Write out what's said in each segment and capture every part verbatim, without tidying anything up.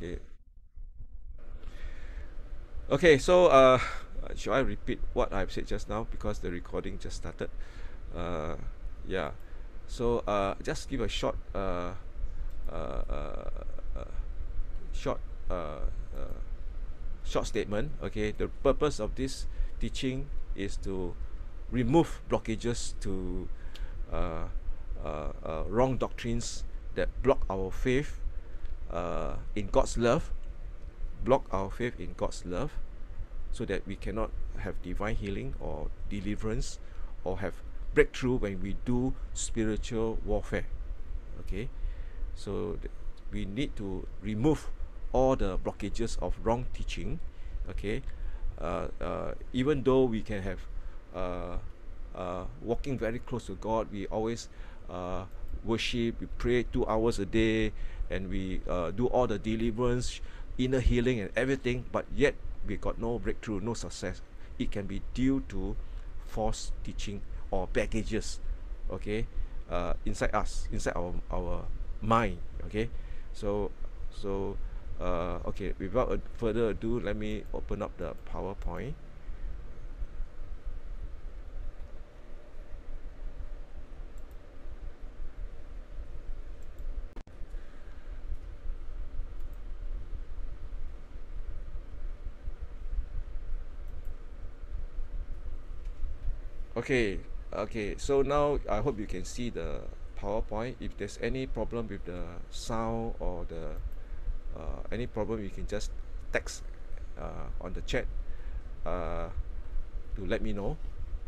Okay. Okay, so uh, should I repeat what I've said just now because the recording just started? Uh, yeah. So uh, just give a short, uh, uh, uh, uh, short, uh, uh, short statement. Okay. The purpose of this teaching is to remove blockages to uh, uh, uh, wrong doctrines that block our faith uh, in God's love. Block our faith in God's love so that we cannot have divine healing or deliverance or have breakthrough when we do spiritual warfare. Okay, so we need to remove all the blockages of wrong teaching. Okay, uh, uh, even though we can have uh, uh, walking very close to God, we always uh, worship, we pray two hours a day, and we uh, do all the deliverance, inner healing and everything, but yet we got no breakthrough, no success. It can be due to false teaching or baggages, okay, uh, inside us, inside our our mind, okay. So, so, uh, okay. Without a further ado, let me open up the PowerPoint. Okay, okay, so now I hope you can see the PowerPoint. If there's any problem with the sound or the uh, any problem, you can just text uh, on the chat uh, to let me know,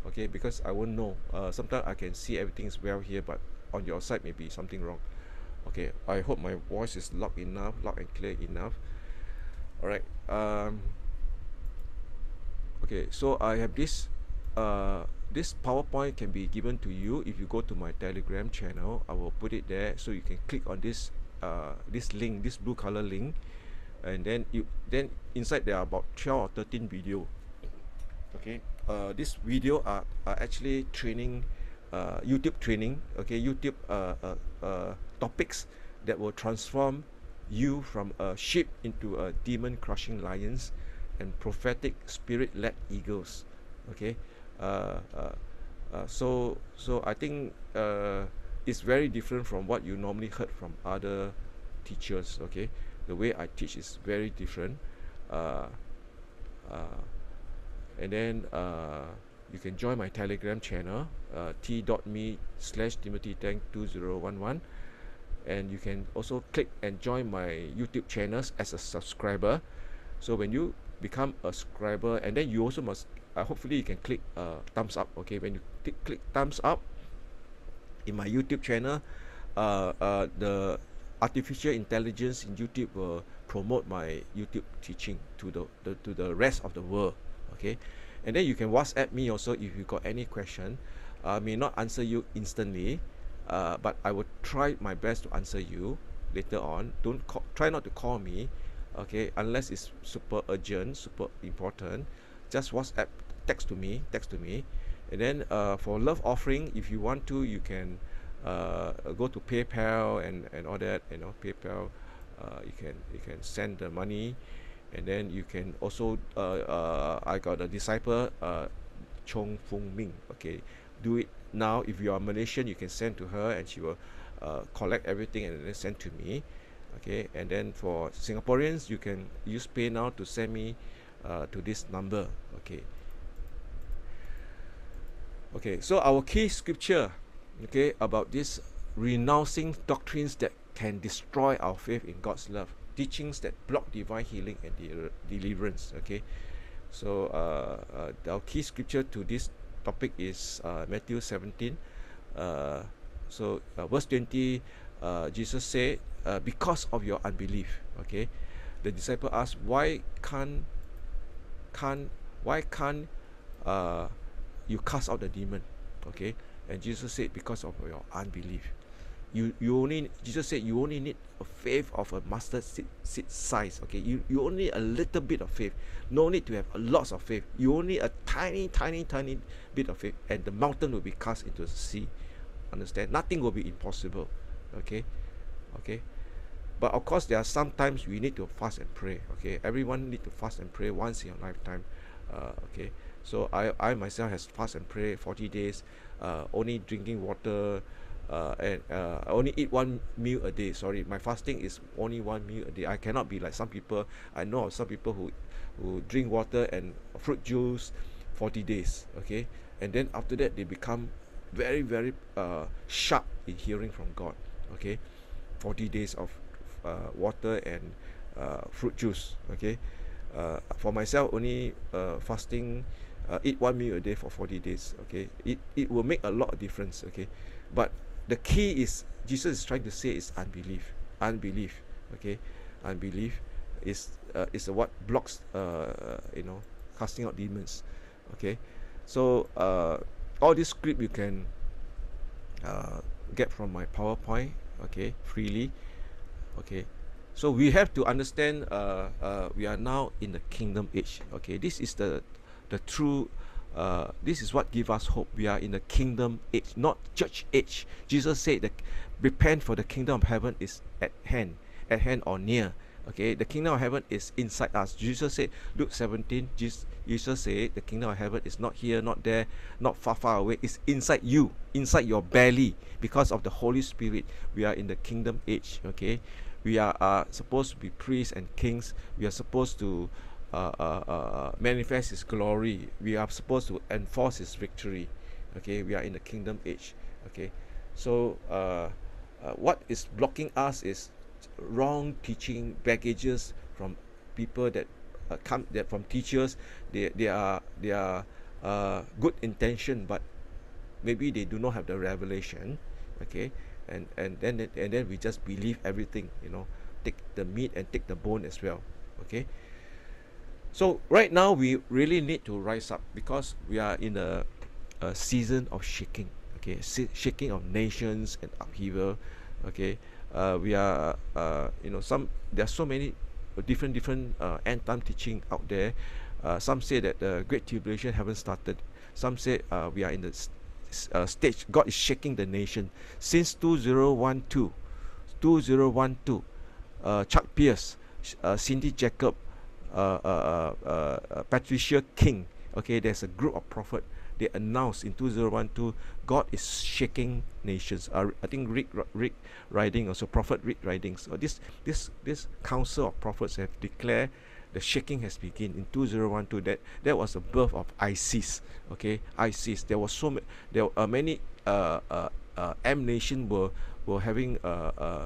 okay, because I won't know. Uh, sometimes I can see everything is well here, but on your side maybe something wrong. Okay, I hope my voice is loud enough, loud and clear enough. Alright, um, okay, so I have this uh, this PowerPoint can be given to you if you go to my Telegram channel. I will put it there so you can click on this uh, this link, this blue color link, and then you then inside there are about twelve or thirteen video. Okay, uh, this video are, are actually training, uh, YouTube training, okay, YouTube uh, uh, uh, topics that will transform you from a sheep into a demon crushing lions and prophetic spirit led eagles. Okay. Uh, uh, uh, so, so I think uh, it's very different from what you normally heard from other teachers. Okay, the way I teach is very different, uh, uh, and then uh, you can join my Telegram channel, uh, t dot m e slash Timothy Tank two zero one one, and you can also click and join my YouTube channels as a subscriber. So when you become a subscriber, and then you also must. Uh, hopefully you can click uh, thumbs up. Okay, when you click thumbs up in my YouTube channel, uh, uh, the artificial intelligence in YouTube will promote my YouTube teaching to the, the to the rest of the world. Okay, and then you can WhatsApp me also if you got any question. I may not answer you instantly, uh, but I will try my best to answer you later on. Don't call, try not to call me, okay, unless it's super urgent, super important. Just WhatsApp, text to me, text to me, and then uh, for love offering, if you want to, you can uh, go to PayPal and and all that. You know, PayPal, uh, you can you can send the money, and then you can also uh, uh, I got a disciple, uh, Chong Fung Ming. Okay, do it now. If you are Malaysian, you can send to her, and she will uh, collect everything and then send to me. Okay, and then for Singaporeans, you can use PayNow to send me. Uh, to this number. Okay, okay, so our key scripture, okay, about this renouncing doctrines that can destroy our faith in God's love, teachings that block divine healing and de deliverance. Okay, so uh, uh, our key scripture to this topic is uh, Matthew seventeen, uh, so uh, verse twenty. uh, Jesus said, uh, because of your unbelief. Okay, the disciple asked, why can't Can't, why can't uh, you cast out the demon? Okay, and Jesus said, because of your unbelief. You you only Jesus said you only need a faith of a mustard seed, seed size. Okay, you you only need a little bit of faith. No need to have lots of faith. You only need a tiny, tiny, tiny bit of faith, and the mountain will be cast into the sea. Understand? Nothing will be impossible. Okay, okay. But of course, there are sometimes we need to fast and pray. Okay, everyone need to fast and pray once in your lifetime. Uh, okay, so I, I myself has fast and pray forty days, uh, only drinking water, uh, and uh, I only eat one meal a day. Sorry, my fasting is only one meal a day. I cannot be like some people. I know of some people who, who drink water and fruit juice forty days. Okay, and then after that they become very very uh, sharp in hearing from God. Okay, forty days of uh, water and uh, fruit juice. Okay, uh, for myself only uh, fasting, uh, eat one meal a day for forty days. Okay, it, it will make a lot of difference. Okay, but the key is, Jesus is trying to say, is unbelief. Unbelief. Okay, unbelief is uh, is what blocks uh, you know, casting out demons. Okay, so uh, all this script you can uh, get from my PowerPoint, okay, freely. Okay, so we have to understand uh, uh, we are now in the kingdom age. Okay, this is the the true uh, this is what gives us hope. We are in the kingdom age, not church age. Jesus said that repent, for the kingdom of heaven is at hand, at hand or near. Okay, the kingdom of heaven is inside us. Jesus said, Luke seventeen, Jesus, Jesus said the kingdom of heaven is not here, not there, not far, far away. It's inside you, inside your belly, because of the Holy Spirit. We are in the kingdom age. Okay, we are uh, supposed to be priests and kings. We are supposed to uh, uh, uh, manifest His glory. We are supposed to enforce His victory. Okay, we are in the kingdom age. Okay, so uh, uh, what is blocking us is wrong teaching, baggages from people that uh, come that from teachers. They, they are they are uh, good intention, but maybe they do not have the revelation. Okay, and and then and then we just believe everything, you know, take the meat and take the bone as well. Okay, so right now we really need to rise up, because we are in a, a season of shaking. Okay, shaking of nations and upheaval. Okay, Uh, we are, uh, you know, some there are so many different different uh, end time teaching out there. Uh, some say that the Great Tribulation haven't started. Some say uh, we are in the st uh, stage. God is shaking the nation since two thousand twelve. Uh, Chuck Pierce, uh, Cindy Jacob, uh, uh, uh, uh, Patricia King. Okay, there's a group of prophets. They announced in two thousand twelve, God is shaking nations. Uh, I think Rick Rick Ridings, also Prophet Rick Ridings. So this this this council of prophets have declared the shaking has begun in two thousand twelve. That that was the birth of ISIS. Okay, ISIS. There was so ma there are uh, many uh, uh, uh, M nation were were having uh, uh,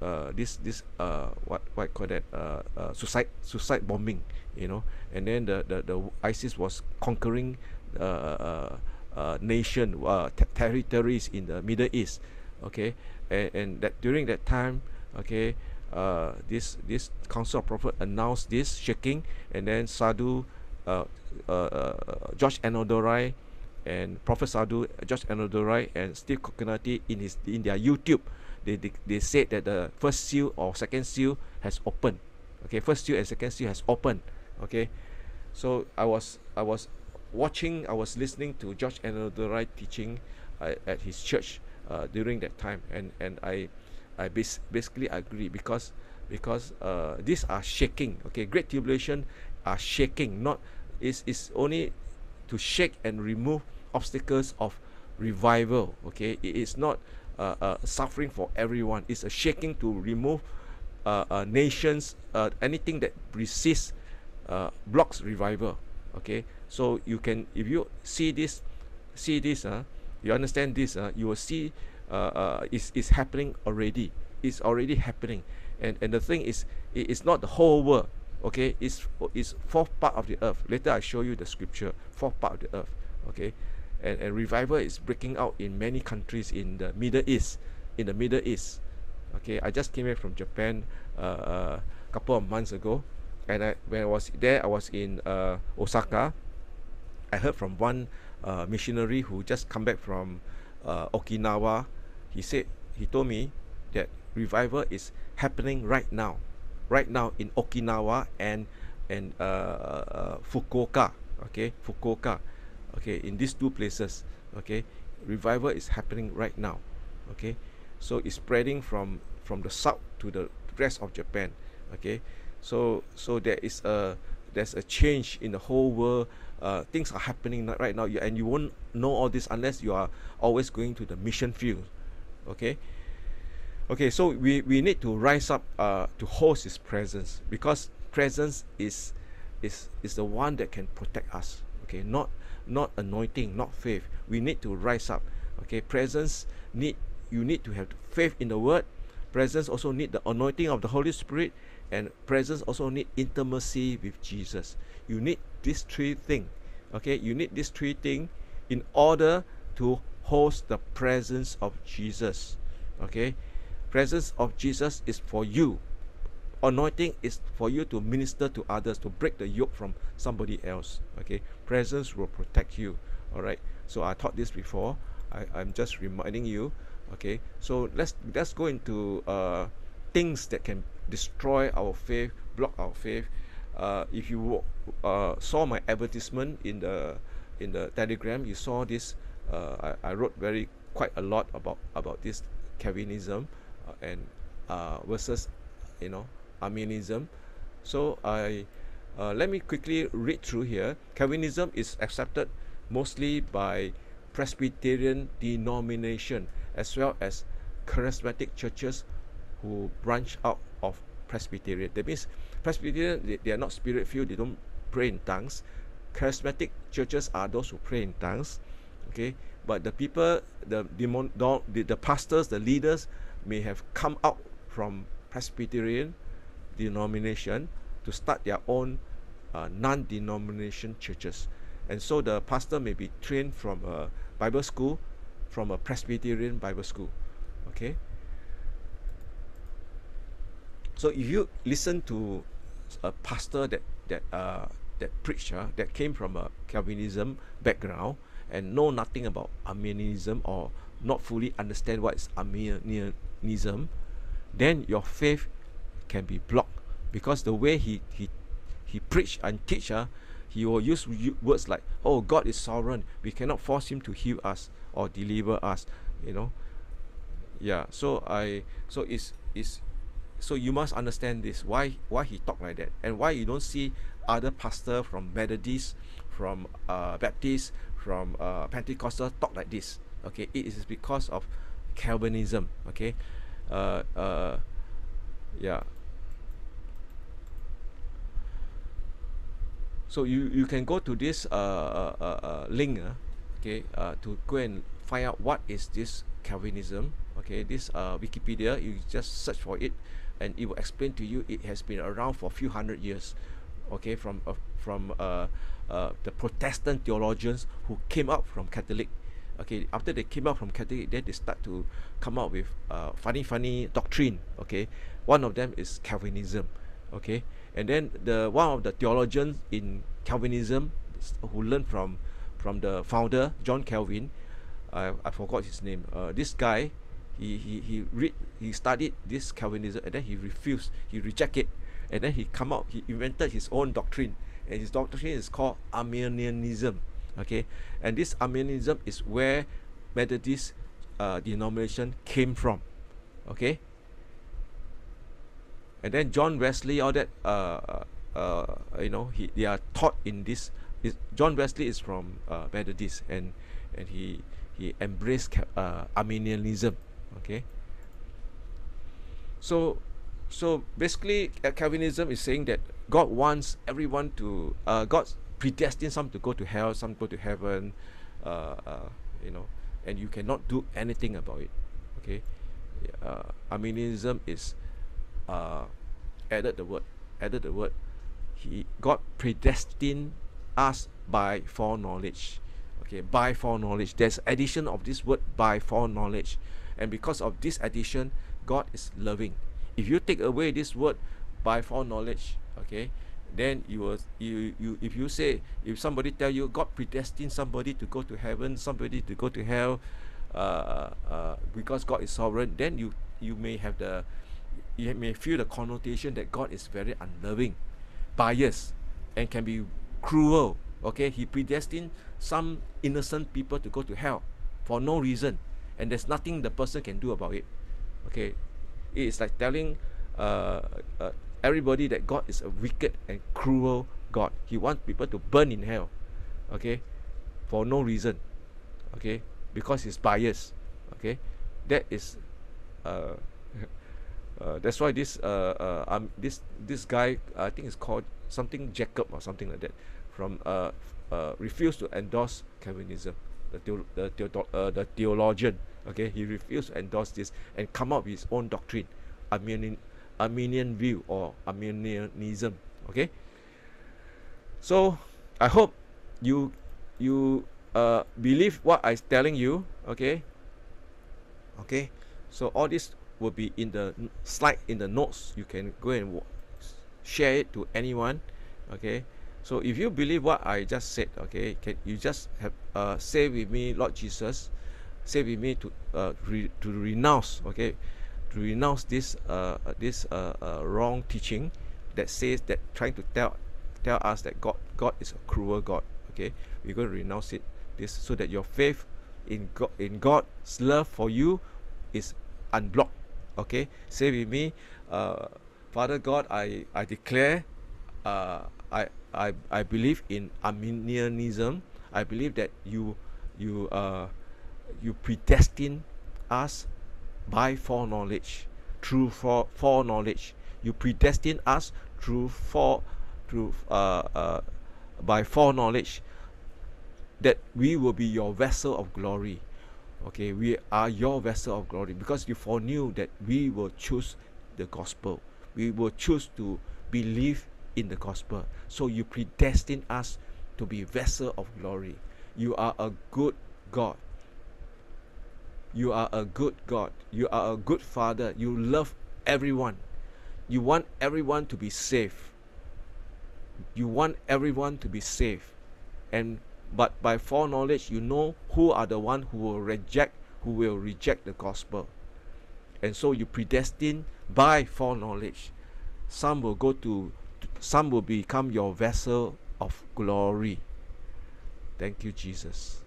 uh, this this uh, what what call that uh, uh, suicide suicide bombing. You know, and then the the, the ISIS was conquering Uh, uh, uh, nation uh, t territories in the Middle East. Okay, and, and that during that time, okay, uh, this this council of prophet announced this shaking, and then Sadhu, uh, uh, uh, George Annadorai, and Prophet Sadhu, George Annadorai, and Steve Kokonati in his in their YouTube, they, they they said that the first seal or second seal has opened. Okay, first seal and second seal has opened. Okay, so I was I was. watching, I was listening to George Annadorai teaching uh, at his church uh, during that time, and and I, I bas basically agree, because because uh, these are shaking. Okay, Great Tribulation are shaking. Not is is only to shake and remove obstacles of revival. Okay, it is not uh, uh, suffering for everyone. It's a shaking to remove uh, uh, nations, uh, anything that resists, uh, blocks revival. Okay, so you can, if you see this, see this, uh, you understand this, uh, you will see uh, uh, it's, it's happening already. It's already happening. And, and the thing is, it, it's not the whole world. Okay, it's, it's fourth part of the earth. Later I show you the scripture, fourth part of the earth. Okay, and, and revival is breaking out in many countries in the Middle East, in the Middle East. Okay, I just came back from Japan uh, uh, a couple of months ago. And I, when I was there, I was in uh, Osaka. I heard from one uh, missionary who just come back from uh, Okinawa. He said, he told me that revival is happening right now, right now in Okinawa and and uh, uh, Fukuoka. Okay, Fukuoka. Okay, in these two places. Okay, revival is happening right now. Okay, so it's spreading from from the south to the rest of Japan. Okay, so so there is a there's a change in the whole world. Uh, things are happening right now, and you won't know all this unless you are always going to the mission field. Okay, okay. So we we need to rise up uh, to host His presence, because presence is is is the one that can protect us. Okay, not not anointing, not faith. We need to rise up. Okay, presence need you need to have faith in the word. Presence also need the anointing of the Holy Spirit, and presence also need intimacy with Jesus. You need these three things. Okay, you need these three things in order to host the presence of Jesus. Okay, presence of Jesus is for you. Anointing is for you to minister to others, to break the yoke from somebody else. Okay, presence will protect you. All right, so I taught this before. I, I'm just reminding you. Okay, so let's let's go into uh, things that can destroy our faith, block our faith. Uh, if you uh, saw my advertisement in the in the Telegram, you saw this. Uh, I, I wrote very quite a lot about about this Calvinism uh, and uh, versus you know Arminianism. So I uh, let me quickly read through here. Calvinism is accepted mostly by Presbyterian denomination, as well as charismatic churches who branch out of Presbyterian. That means Presbyterian, they, they are not spirit filled, they don't pray in tongues. Charismatic churches are those who pray in tongues. Okay, but the people, the demon, the, the pastors, the leaders may have come out from Presbyterian denomination to start their own uh, non-denomination churches, and so the pastor may be trained from a Bible school, from a Presbyterian Bible school. Okay, so if you listen to a pastor that that uh, that preacher that came from a Calvinism background and know nothing about Arminianism, or not fully understand what is Arminianism, then your faith can be blocked, because the way he he he preached and teach, uh, he will use words like, "Oh, God is sovereign. We cannot force him to heal us or deliver us." You know. Yeah. So I. So it's it's. So you must understand this. Why why he talk like that, and why you don't see other pastor from Methodist, from uh, Baptist, from uh, Pentecostal talk like this. Okay, it is because of Calvinism. Okay, uh, uh, yeah. So you you can go to this uh, uh, uh, link, uh, okay, uh, to go and find out what is this Calvinism. Okay, this uh, Wikipedia, you just search for it, and it will explain to you. It has been around for a few hundred years. Okay, from uh, from uh, uh, the Protestant theologians who came up from Catholic. Okay, after they came out from Catholic, then they start to come out with uh, funny, funny doctrine. Okay, one of them is Calvinism. Okay, and then the one of the theologians in Calvinism who learned from from the founder John Calvin, uh, I forgot his name. Uh, this guy, he he he read he studied this Calvinism, and then he refused, he rejected, and then he come out, he invented his own doctrine, and his doctrine is called Arminianism. Okay, and this Arminianism is where Methodist uh, denomination came from. Okay, and then John Wesley, all that, uh, uh, you know, he they are taught in this. Is John Wesley is from uh, Methodist, and and he he embraced uh, Arminianism. Okay, so so basically, Calvinism is saying that God wants everyone to uh, God predestined some to go to hell, some go to heaven, uh, uh, you know, and you cannot do anything about it. Okay, uh, Arminianism is uh, added the word, added the word. He God predestined us by foreknowledge. Okay, by foreknowledge. There's addition of this word by foreknowledge, and because of this addition, God is loving. If you take away this word by foreknowledge, okay, then you will you you if you say if somebody tell you God predestined somebody to go to heaven, somebody to go to hell, uh, uh, because God is sovereign, then you you may have the you may feel the connotation that God is very unloving, biased, and can be cruel. Okay, He predestined some innocent people to go to hell for no reason, and there's nothing the person can do about it. Okay, it is like telling uh, uh, everybody that God is a wicked and cruel God. He wants people to burn in hell, okay, for no reason, okay, because he's biased, okay. That is, uh, uh, that's why this uh, uh um, this this guy, I think it's called something Jacob or something like that, from uh, uh refused to endorse Calvinism, the theo the, theo uh, the theologian, okay. He refused to endorse this and come up with his own doctrine, Arminian Arminian view or Arminianism, okay. So I hope you you uh, believe what I'm telling you, okay. Okay, so all this will be in the slide, in the notes. You can go and share it to anyone, okay. So if you believe what I just said, okay, can you just have uh, say with me, Lord Jesus, say with me to uh, re to renounce, okay, to renounce this uh, this uh, uh, wrong teaching that says that trying to tell tell us that God God is a cruel God, okay. We're going to renounce it this so that your faith in God, in God's love for you is unblocked, okay. Say with me, uh, Father God, I I declare, uh, I I I believe in Arminianism. I believe that you you uh you predestined us by foreknowledge, through fore, foreknowledge. You predestined us through fore through uh, uh by foreknowledge, that we will be your vessel of glory, okay. We are your vessel of glory because you foreknew that we will choose the gospel, we will choose to believe in the gospel. So you predestined us to be vessel of glory. You are a good God, you are a good God, you are a good Father. You love everyone, you want everyone to be safe, you want everyone to be safe, and but by foreknowledge, you know who are the one who will reject, who will reject the gospel. And so you predestined by foreknowledge. Some will go to, some will become your vessel of glory. Thank you, Jesus.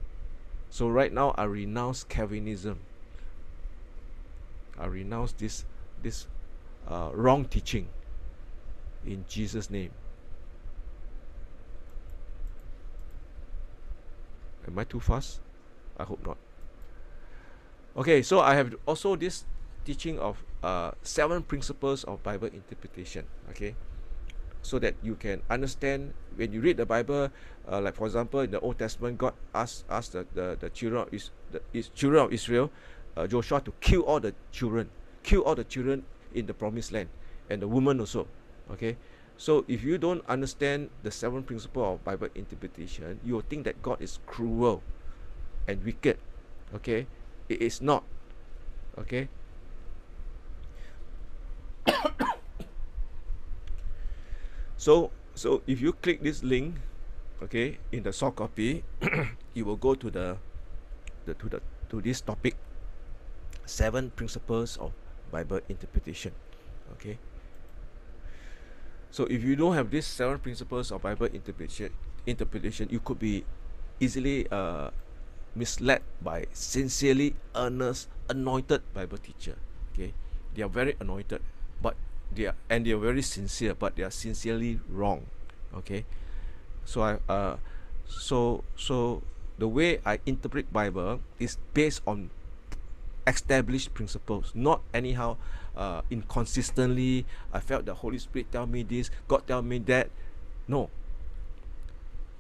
So right now, I renounce Calvinism. I renounce this, this uh, wrong teaching. In Jesus' name. Am I too fast? I hope not. Okay, so I have also this teaching of uh, seven principles of Bible interpretation, okay, so that you can understand when you read the Bible. Uh, like for example, in the Old Testament, God asked, asked the, the, the children of Is, the Is, children of Israel, uh, Joshua, to kill all the children, kill all the children in the Promised Land, and the woman also, okay. So if you don't understand the seven principles of Bible interpretation, you will think that God is cruel and wicked, okay. It is not, okay. so so if you click this link, okay, in the soft copy, you will go to the, the to the to this topic, seven principles of Bible interpretation, okay. So if you don't have these seven principles of Bible interpretation, interpretation, you could be easily uh, misled by sincerely earnest, anointed Bible teacher. Okay, they are very anointed, but they are and they are very sincere, but they are sincerely wrong. Okay, so I uh, so so the way I interpret Bible is based on established principles, not anyhow uh, inconsistently. I felt the Holy Spirit tell me this, God tell me that. No,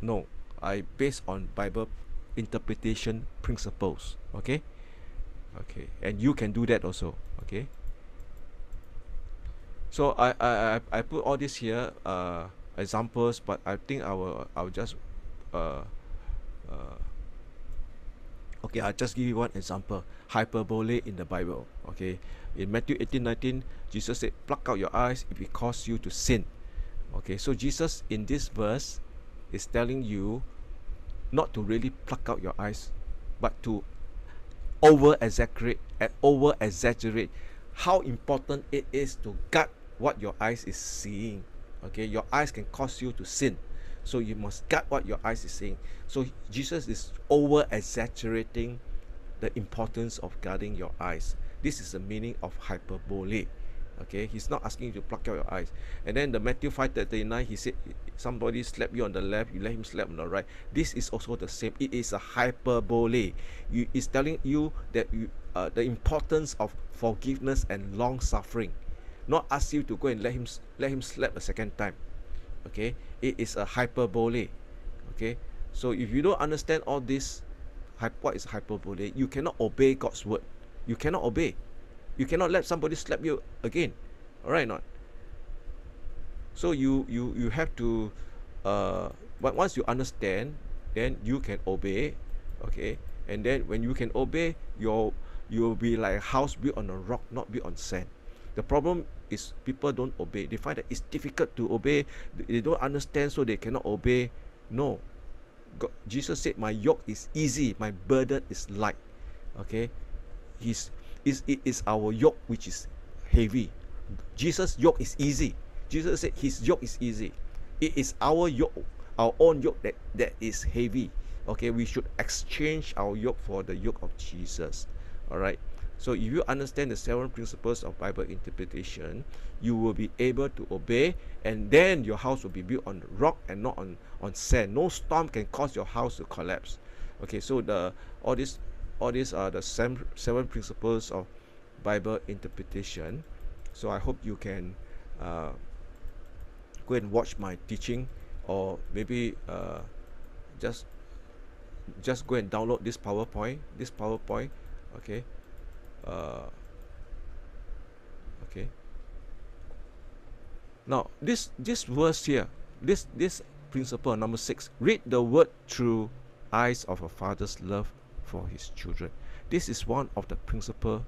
no, I based on Bible interpretation principles, okay, okay, and you can do that also, okay. So I I, I put all this here uh, examples, but I think I will I will just uh, uh, okay, I'll just give you one example. Hyperbole in the Bible. Okay, in Matthew eighteen nineteen, Jesus said, pluck out your eyes if it causes you to sin. Okay, so Jesus in this verse is telling you not to really pluck out your eyes, but to over-exaggerate and over-exaggerate how important it is to guard what your eyes is seeing. Okay, your eyes can cause you to sin. So you must guard what your eyes is seeing. So Jesus is over-exaggerating the importance of guarding your eyes. This is the meaning of hyperbole. Okay, he's not asking you to pluck out your eyes. And then the Matthew five thirty-nine, he said, somebody slapped you on the left, you let him slap on the right. This is also the same. It is a hyperbole. You, it's telling you that you, uh, the importance of forgiveness and long suffering. Not ask you to go and let him let him slap a second time. Okay, it is a hyperbole. Okay, so if you don't understand all this, what is hyperbole? You cannot obey God's word. You cannot obey. You cannot let somebody slap you again. All right, not. So you you you have to. Uh, but once you understand, then you can obey. Okay, and then when you can obey, you'll you'll be like a house built on a rock, not built on sand. The problem is people don't obey. They find that it's difficult to obey. They don't understand, so they cannot obey. No. God, Jesus said, my yoke is easy, my burden is light. Okay, His, is it is our yoke which is heavy. Jesus' yoke is easy. Jesus said his yoke is easy. It is our yoke, our own yoke that, that is heavy. Okay, we should exchange our yoke for the yoke of Jesus. Alright, so if you understand the seven principles of Bible interpretation, you will be able to obey, and then your house will be built on rock and not on, on sand. No storm can cause your house to collapse. Okay, so the all this all these are the seven, seven principles of Bible interpretation. So I hope you can uh, go and watch my teaching, or maybe uh, just just go and download this PowerPoint. This PowerPoint, okay, uh, okay. Now this this verse here, this this principle number six. Read the word through eyes of a father's love for his children. This is one of the principle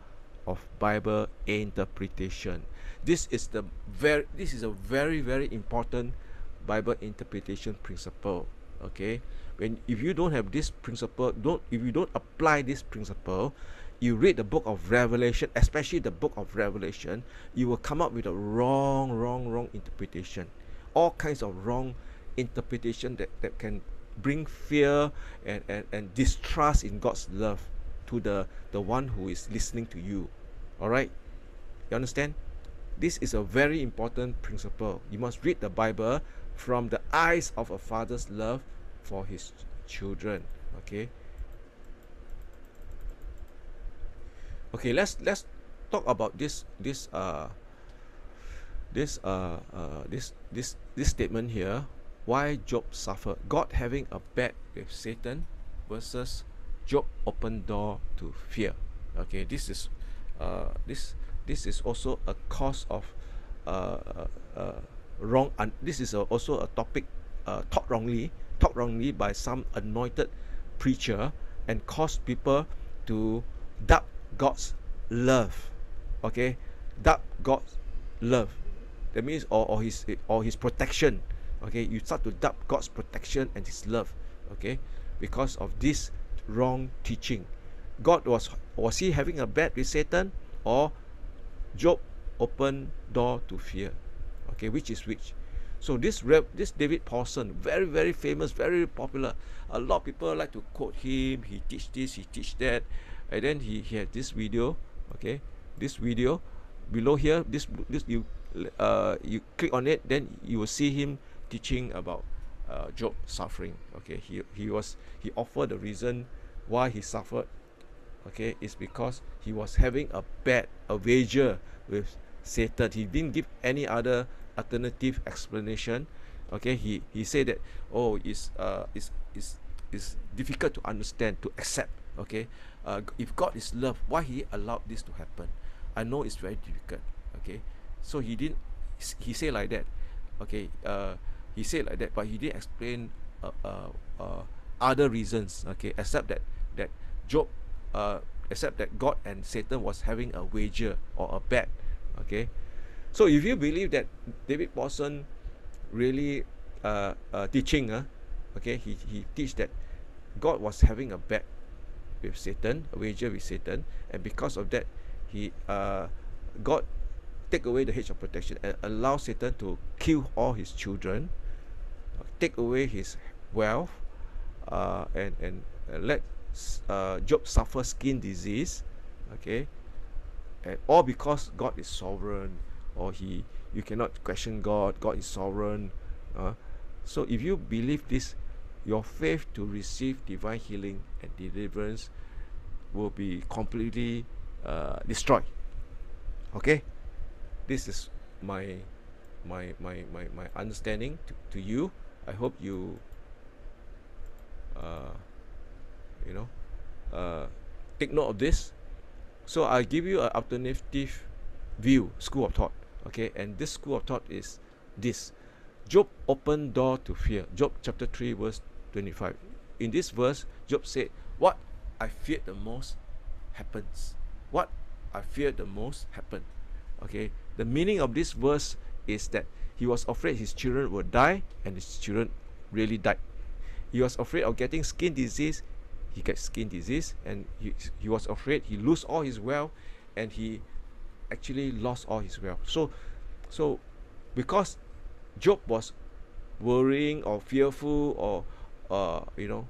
of Bible interpretation. This is the very this is a very very important Bible interpretation principle. Okay, when if you don't have this principle, don't if you don't apply this principle, you read the book of Revelation, especially the book of Revelation, you will come up with a wrong wrong wrong interpretation, all kinds of wrong interpretation that, that can bring fear and, and, and distrust in God's love to the, the one who is listening to you. Alright? You understand? This is a very important principle. You must read the Bible from the eyes of a father's love for his children. Okay? Okay, let's let's talk about this this uh this uh, uh this this this statement here. Why Job suffered. God having a bet with Satan versus Job open door to fear. Okay, this is uh, this this is also a cause of uh, uh, wrong. And this is a, also a topic uh, taught wrongly, taught wrongly by some anointed preacher, and caused people to doubt God's love. Okay, doubt God's love. That means or, or his or his protection. Okay, you start to doubt God's protection and his love, okay, because of this wrong teaching. God was was he having a bet with Satan, or Job opened door to fear? Okay, which is which? So this this David Paulson, very very famous, very popular. A lot of people like to quote him. He teach this, he teach that, and then he, he had this video. Okay, this video below here. This this you uh you click on it, then you will see him teaching about uh, Job suffering. Okay, he he was he offered the reason why he suffered. Okay, it's because he was having a bet, a wager with Satan. He didn't give any other alternative explanation. Okay, he he said that oh, it's uh it's it's it's difficult to understand, to accept. Okay, uh, if God is love, why he allowed this to happen? I know it's very difficult. Okay, so he didn't. He said like that. Okay, uh. He said like that, but he didn't explain uh, uh, uh, other reasons. Okay, except that that Job, uh, except that God and Satan was having a wager or a bet. Okay, so if you believe that David Paulson really uh, uh, teaching, uh, okay, he he teach that God was having a bet with Satan, a wager with Satan, and because of that, he uh, God take away the hedge of protection and allow Satan to kill all his children. Take away his wealth, uh, and, and and let uh, Job suffer skin disease. Okay, and all because God is sovereign, or he you cannot question God, God is sovereign. Uh, so if you believe this, your faith to receive divine healing and deliverance will be completely uh, destroyed. Okay, this is my my my my, my understanding to, to you. I hope you uh, you know uh, take note of this. So I'll give you an alternative view, school of thought. Okay, and this school of thought is this: Job opened door to fear. Job chapter three verse twenty-five. In this verse, Job said, "What I feared the most happens. What I feared the most happened." Okay, the meaning of this verse is that he was afraid his children would die, and his children really died. He was afraid of getting skin disease. He got skin disease, and he, he was afraid he lose all his wealth, and he actually lost all his wealth. So, so because Job was worrying or fearful or uh, you know,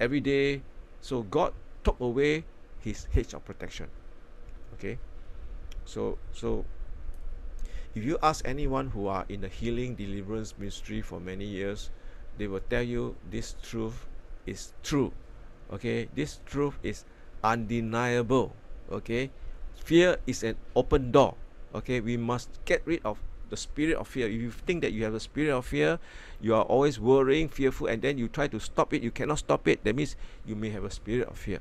every day, so God took away his hedge of protection. Okay, so so if you ask anyone who are in the healing deliverance ministry for many years, they will tell you this truth is true. Okay, this truth is undeniable. Okay, fear is an open door. Okay, we must get rid of the spirit of fear. If you think that you have a spirit of fear, you are always worrying, fearful, and then you try to stop it, you cannot stop it, that means you may have a spirit of fear.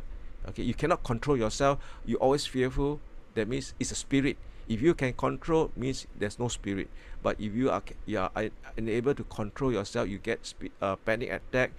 Okay, you cannot control yourself, you're always fearful, that means it's a spirit. If you can control, means there's no spirit. But if you are, you are unable to control yourself, you get sp uh, panic attack,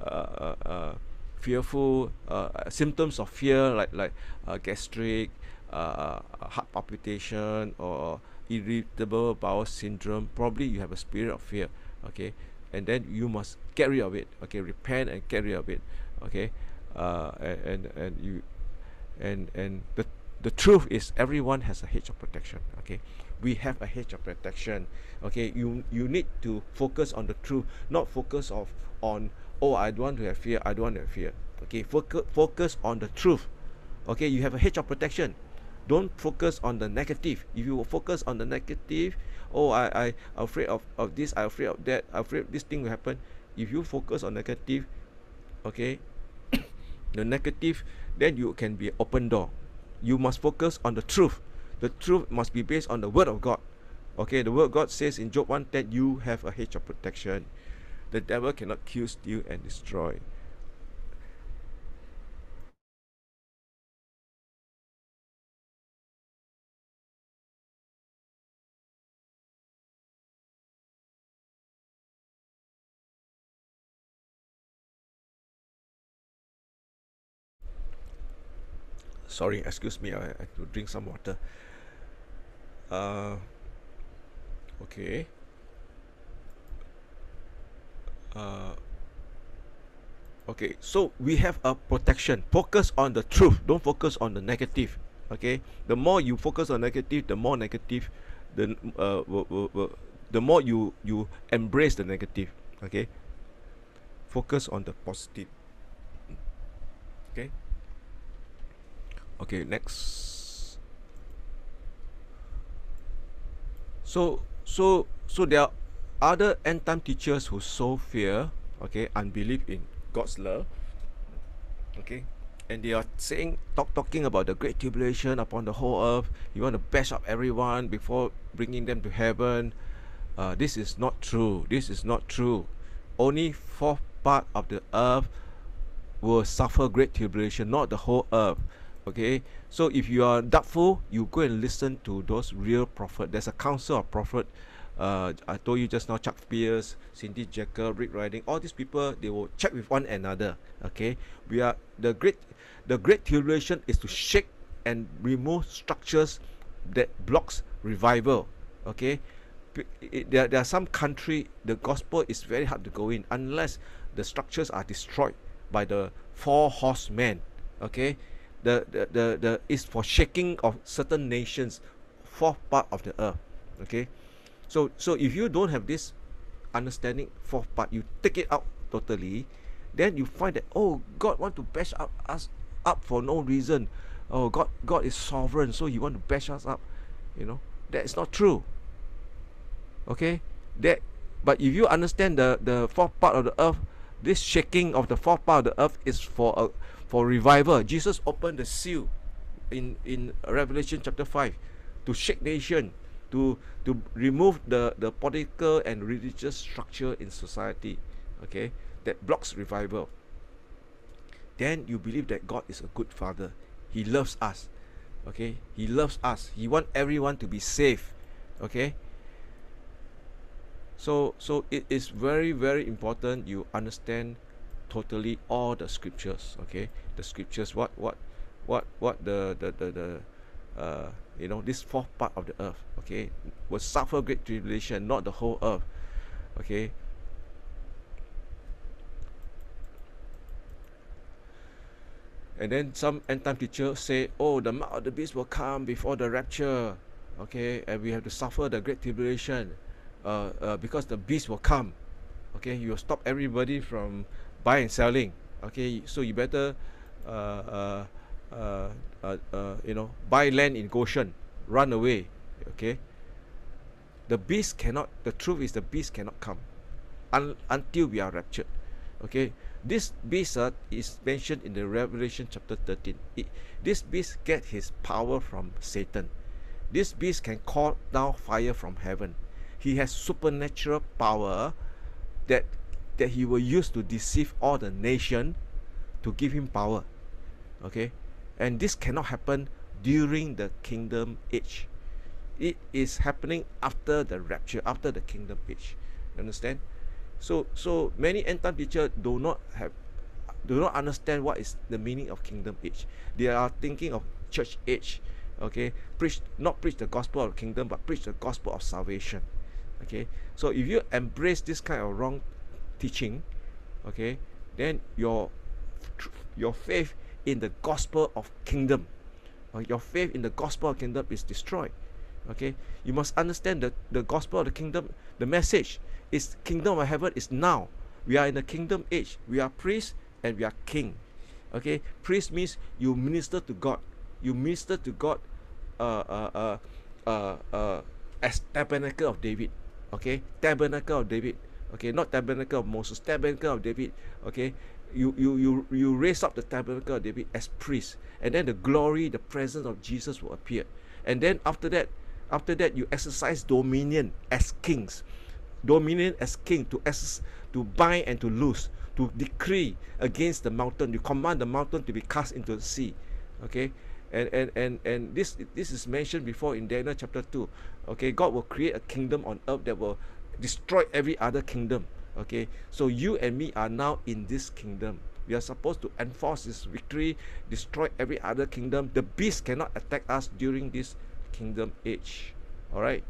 uh, uh, uh, fearful, uh, symptoms of fear like, like uh, gastric, uh, heart palpitation, or irritable bowel syndrome. Probably you have a spirit of fear. Okay, and then you must get rid of it. Okay, repent and get rid of it. Okay, uh, and, and and you and and the the truth is everyone has a hedge of protection. Okay, we have a hedge of protection. Okay, you you need to focus on the truth, not focus of on oh I don't want to have fear, I don't want to have fear. Okay, focus focus on the truth. Okay, you have a hedge of protection. Don't focus on the negative. If you focus on the negative, oh I I afraid of, of this, I'm afraid of that, I'm afraid this thing will happen. If you focus on negative, okay, the negative, then you can be open door. You must focus on the truth. The truth must be based on the word of God. Okay, the word of God says in Job one that you have a hedge of protection. The devil cannot kill, steal, and destroy. Sorry, excuse me, I have to drink some water. Uh, okay. Uh, okay, so we have a protection. Focus on the truth. Don't focus on the negative. Okay, the more you focus on negative, the more negative, the uh, the more you you embrace the negative. Okay, focus on the positive. Okay. Okay, next. So, so, so there are other end-time teachers who sow fear, okay, unbelief in God's love, okay, and they are saying, talk, talking about the great tribulation upon the whole earth. You want to bash up everyone before bringing them to heaven. Uh, this is not true. This is not true. Only fourth part of the earth will suffer great tribulation, not the whole earth. Okay, so if you are doubtful, you go and listen to those real prophets. There's a council of prophets. Uh, I told you just now, Chuck Pierce, Cindy Jacob, Rick Ridings, all these people, they will check with one another. Okay, we are the great, the great tribulation is to shake and remove structures that blocks revival. Okay, it, there, there are some country the gospel is very hard to go in unless the structures are destroyed by the four horsemen. Okay. The, the, the, the is for shaking of certain nations, fourth part of the earth. Okay, so so if you don't have this understanding, fourth part, you take it out totally, then you find that oh, God want to bash up us up for no reason. Oh, God God is sovereign, so he want to bash us up. You know, that is not true. Okay, that. But if you understand the the fourth part of the earth, this shaking of the fourth part of the earth is for a for revival. Jesus opened the seal in in Revelation chapter five to shake nation, to to remove the the political and religious structure in society. Okay, that blocks revival. Then you believe that God is a good Father. He loves us. Okay, He loves us. He wants everyone to be safe. Okay. So so it is very very important you understand totally all the scriptures. Okay, the scriptures what what what what the the the, the uh you know this fourth part of the earth. Okay, will suffer great tribulation, not the whole earth. Okay. And then some end time teachers say, oh, the mark of the beast will come before the rapture, okay, and we have to suffer the great tribulation, uh, uh, because the beast will come, okay, he will stop everybody from buying and selling, okay, so you better, uh, uh, uh, uh, uh, you know, buy land in Goshen, run away, okay. The beast cannot. The truth is, the beast cannot come un until we are raptured, okay. This beast uh, is mentioned in the Revelation chapter thirteen. It, this beast gets his power from Satan. This beast can call down fire from heaven. He has supernatural power that that he will use to deceive all the nation to give him power. Okay, and this cannot happen during the kingdom age. It is happening after the rapture, after the kingdom age. You understand? So, so many end time teachers do not have, do not understand what is the meaning of kingdom age. They are thinking of church age, okay. Preach not preach the gospel of the kingdom, but preach the gospel of salvation, okay. So if you embrace this kind of wrong teaching, okay, then your your faith in the gospel of kingdom, or your faith in the gospel of kingdom is destroyed, okay. You must understand that the gospel of the kingdom, the message. Is kingdom of heaven is now. We are in the kingdom age. We are priests and we are king. Okay, priest means you minister to God. You minister to God, uh, uh, uh, uh, uh, as tabernacle of David. Okay, tabernacle of David. Okay, not tabernacle of Moses. Tabernacle of David. Okay, you you you you raise up the tabernacle of David as priest, and then the glory, the presence of Jesus will appear. And then after that, after that you exercise dominion as kings. Dominion as king to assess, to bind and to loose, to decree against the mountain. You command the mountain to be cast into the sea, okay. And and and and this this is mentioned before in Daniel chapter two, okay. God will create a kingdom on earth that will destroy every other kingdom, okay. So you and me are now in this kingdom. We are supposed to enforce this victory, destroy every other kingdom. The beast cannot attack us during this kingdom age. All right.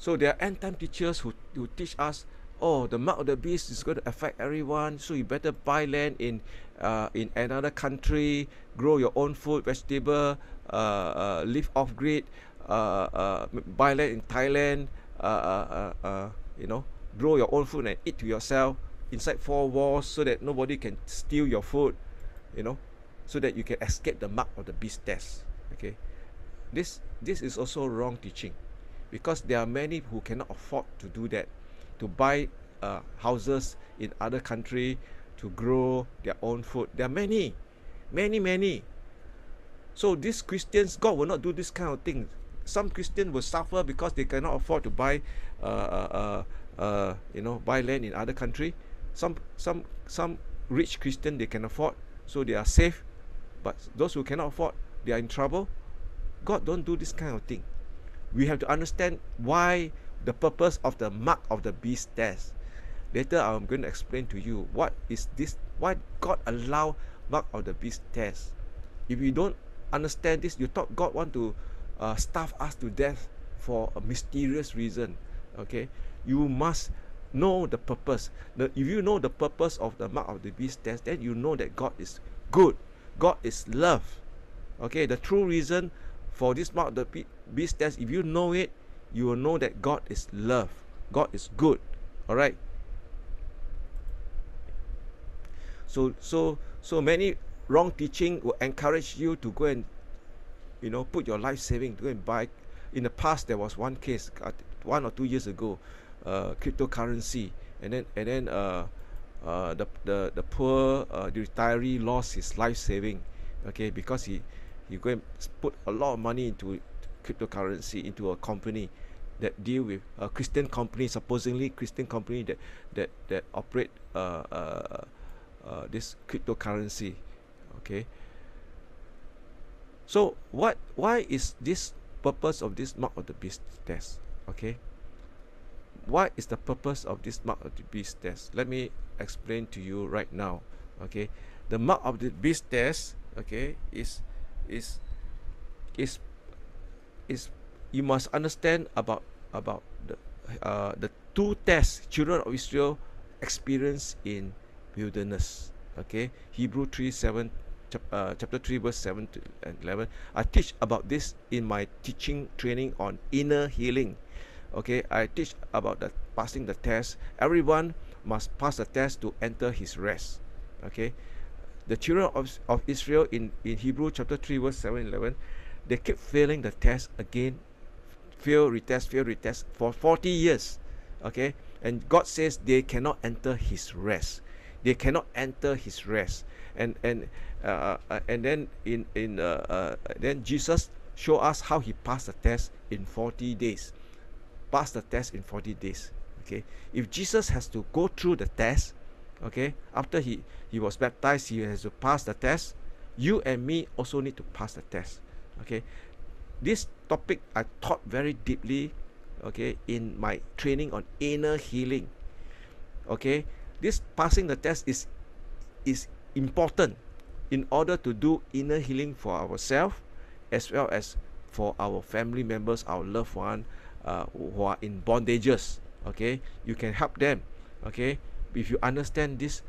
So there are end time teachers who, who teach us, oh, the mark of the beast is going to affect everyone, so you better buy land in uh, in another country, grow your own food, vegetable, uh, uh, live off grid, uh, uh, buy land in Thailand, uh, uh, uh, uh, you know, grow your own food and eat to yourself inside four walls so that nobody can steal your food, you know, so that you can escape the mark of the beast test. Okay, this this is also wrong teaching. Because there are many who cannot afford to do that, to buy uh, houses in other country, to grow their own food. There are many, many, many. So these Christians, God will not do this kind of thing. Some Christians will suffer because they cannot afford to buy, uh, uh, uh, uh, you know, buy land in other country. Some, some, some rich Christian they can afford, so they are safe. But those who cannot afford, they are in trouble. God don't do this kind of thing. We have to understand why the purpose of the mark of the beast test. Later, I'm going to explain to you what is this, why God allow mark of the beast test. If you don't understand this, you thought God want to uh, starve us to death for a mysterious reason. Okay, you must know the purpose. Now, if you know the purpose of the mark of the beast test, then you know that God is good. God is love. Okay, the true reason for this mark of the beast test, if you know it, you will know that God is love. God is good. Alright. So so so many wrong teaching will encourage you to go and, you know, put your life saving to go and buy. In the past, there was one case, one or two years ago, uh, cryptocurrency, and then and then uh, uh, the the the poor uh, the retiree lost his life saving, okay, because he he go and put a lot of money into cryptocurrency into a company that deal with a Christian company, supposedly Christian company that that that operate uh, uh, uh, this cryptocurrency, okay. So what? Why is this purpose of this mark of the beast test? Okay. What is the purpose of this mark of the beast test? Let me explain to you right now. Okay, the mark of the beast test, okay, is is is is you must understand about about the uh, the two tests children of Israel experience in wilderness. Okay, Hebrew three seven, uh, chapter three verse seven to eleven. I teach about this in my teaching training on inner healing. Okay, I teach about the passing the test. Everyone must pass the test to enter his rest. Okay, the children of, of Israel in in Hebrew chapter three verse seven eleven, they keep failing the test again, fail retest, fail retest for forty years. Okay, and God says they cannot enter his rest. They cannot enter his rest. And and uh, uh, and then in in uh, uh, then Jesus show us how he passed the test in forty days. Pass the test in forty days. Okay, if Jesus has to go through the test, okay, after he he was baptized, he has to pass the test. You and me also need to pass the test. Okay, this topic I taught very deeply, okay, in my training on inner healing. Okay, this passing the test is is important in order to do inner healing for ourselves as well as for our family members, our loved one, Uh, who are in bondages. Okay, you can help them, okay, if you understand this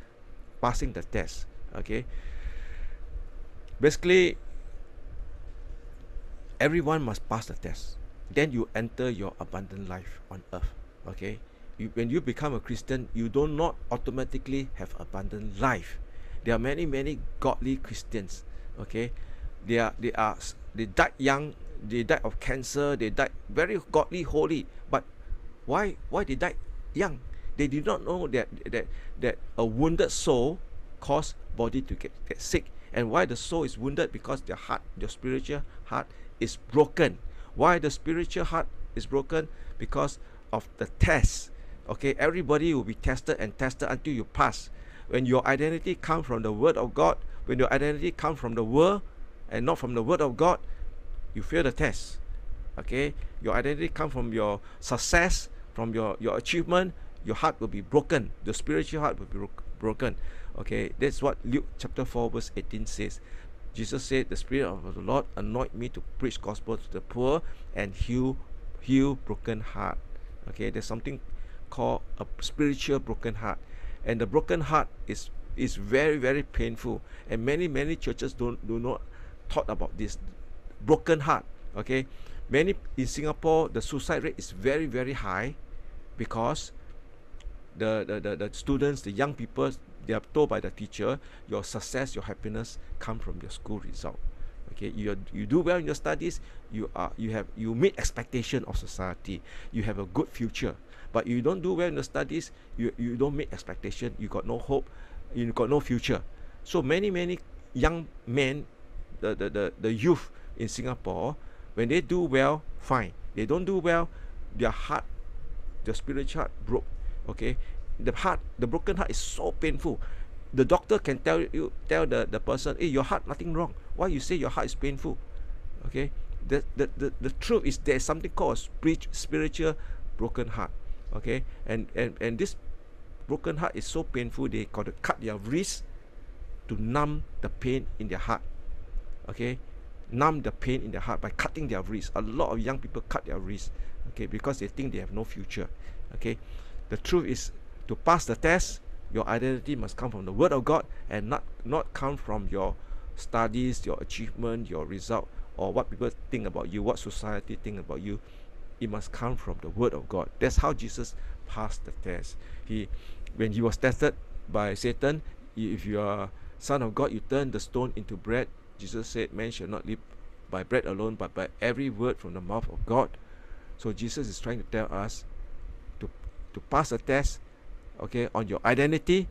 passing the test. Okay, basically everyone must pass the test, then you enter your abundant life on earth. Okay, you, when you become a Christian, you do not automatically have abundant life. There are many many godly Christians, okay, they are they are they died young. They died of cancer. They died very godly, holy. But why? Why they died young? They did not know that that that a wounded soul caused body to get, get sick. And why the soul is wounded? Because their heart, their spiritual heart, is broken. Why the spiritual heart is broken? Because of the test. Okay, everybody will be tested and tested until you pass. When your identity comes from the Word of God, when your identity comes from the world and not from the Word of God, you fail the test. Okay, your identity comes from your success, from your your achievement. Your heart will be broken. The spiritual heart will be broken. Okay, that's what Luke chapter four verse eighteen says. Jesus said, "The Spirit of the Lord anointed me to preach gospel to the poor and heal heal broken heart." Okay, there's something called a spiritual broken heart, and the broken heart is is very very painful. And many many churches don't do not talk about this broken heart. Okay, many in Singapore, the suicide rate is very very high because the the, the the students, the young people, they are told by the teacher, your success, your happiness come from your school result. Okay, you you do well in your studies, you are you have you meet expectation of society, you have a good future. But you don't do well in your studies, you you don't meet expectation, you got no hope, you got no future. So many many young men, the the the, the youth in Singapore, when they do well, fine. They don't do well, their heart, their spiritual heart broke. Okay, the heart, the broken heart is so painful. The doctor can tell you, tell the, the person, hey, your heart, nothing wrong. Why you say your heart is painful? Okay, the the, the, the truth is there's something called a spiritual broken heart. Okay, and, and, and this broken heart is so painful, they got to cut their wrist to numb the pain in their heart. Okay, numb the pain in their heart by cutting their wrists. A lot of young people cut their wrists, okay, because they think they have no future. Okay, the truth is, to pass the test, your identity must come from the Word of God and not not come from your studies, your achievement, your result, or what people think about you, what society think about you. It must come from the Word of God. That's how Jesus passed the test. He, when he was tested by Satan, if you are Son of God, you turn the stone into bread. Jesus said, man shall not live by bread alone, but by every word from the mouth of God. So Jesus is trying to tell us to, to pass a test, okay, on your identity.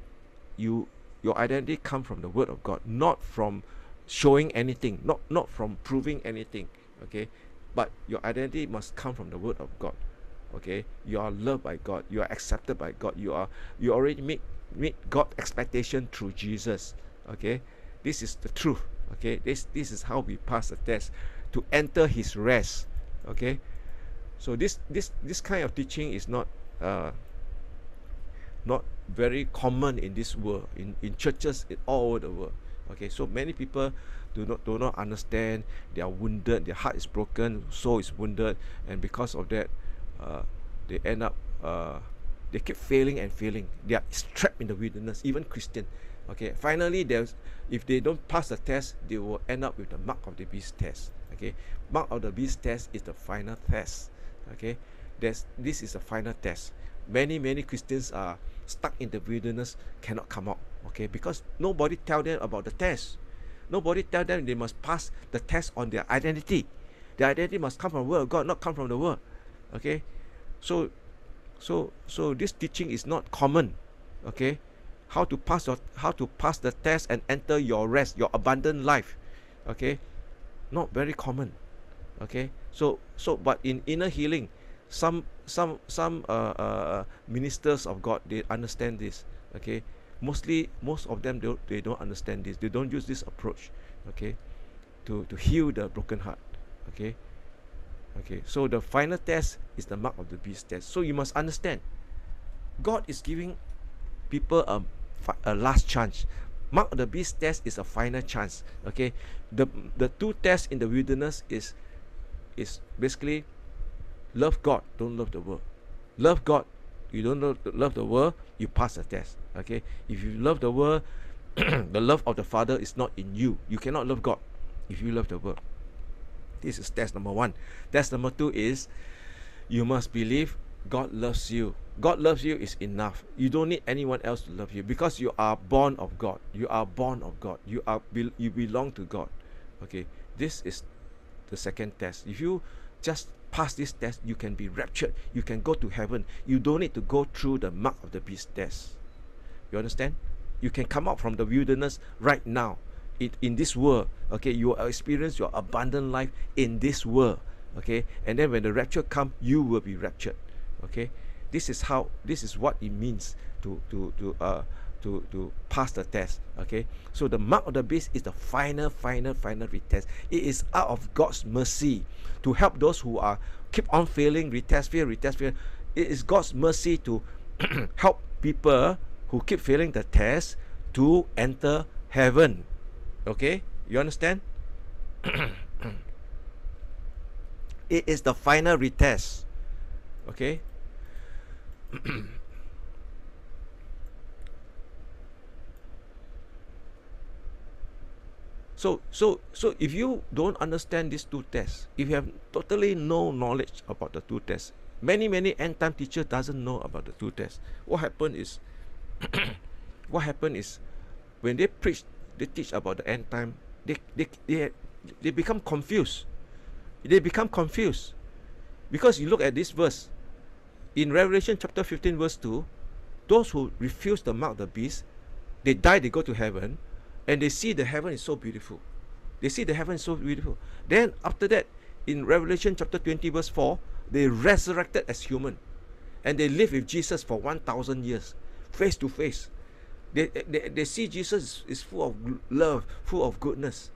You, your identity comes from the word of God, not from showing anything, not, not from proving anything, okay? But your identity must come from the word of God, okay? You are loved by God. You are accepted by God. You are, you already meet, meet God's expectation through Jesus, okay? This is the truth. Okay, this this is how we pass the test to enter his rest. Okay, so this this this kind of teaching is not uh, not very common in this world, in in churches all over the world. Okay, so many people do not do not understand. They are wounded. Their heart is broken. Soul is wounded, and because of that, uh, they end up uh, they keep failing and failing. They are trapped in the wilderness. Even Christian. Okay, finally, there's, if they don't pass the test, they will end up with the mark of the beast test. Okay, mark of the beast test is the final test. Okay, there's, this is the final test. Many, many Christians are stuck in the wilderness, cannot come out. Okay, because nobody tell them about the test. Nobody tell them they must pass the test on their identity. Their identity must come from the word of God, not come from the world. Okay, so, so, so this teaching is not common. Okay. How to pass your, how to pass the test and enter your rest, your abundant life, okay? Not very common, okay? So so but in inner healing, some some some uh, uh, ministers of God, they understand this, okay? Mostly most of them don't, they don't understand this. They don't use this approach, okay? To to heal the broken heart, okay? Okay. So the final test is the mark of the beast test. So you must understand, God is giving people a a last chance. Mark the beast test is a final chance. Okay, the the two tests in the wilderness is is basically love God, don't love the world. Love God, you don't love, love the world, you pass the test. Okay, if you love the world, the love of the Father is not in you. You cannot love God if you love the world. This is test number one. Test number two is you must believe God loves you. God loves you is enough. You don't need anyone else to love you because you are born of God. You are born of God. You are be you belong to God. Okay, this is the second test. If you just pass this test, you can be raptured. You can go to heaven. You don't need to go through the mark of the beast test. You understand? You can come out from the wilderness right now, it in this world. Okay, you will experience your abundant life in this world. Okay, and then when the rapture comes, you will be raptured. Okay. This is how. This is what it means to to to uh to to pass the test. Okay. So the mark of the beast is the final, final, final retest. It is out of God's mercy to help those who are keep on failing, retest, fail, retest, fail. It is God's mercy to help people who keep failing the test to enter heaven. Okay. You understand? It is the final retest. Okay. so so so if you don't understand these two tests, if you have totally no knowledge about the two tests, many many end time teacher doesn't know about the two tests. What happened is what happened is when they preach, they teach about the end time, they they they, they become confused. They become confused because you look at this verse. In Revelation chapter fifteen verse two, those who refuse the mark of the beast, they die, they go to heaven, and they see the heaven is so beautiful. They see the heaven is so beautiful. Then after that, in Revelation chapter twenty verse four, they resurrected as human, and they live with Jesus for one thousand years, face to face. They, they, they see Jesus is full of love, full of goodness.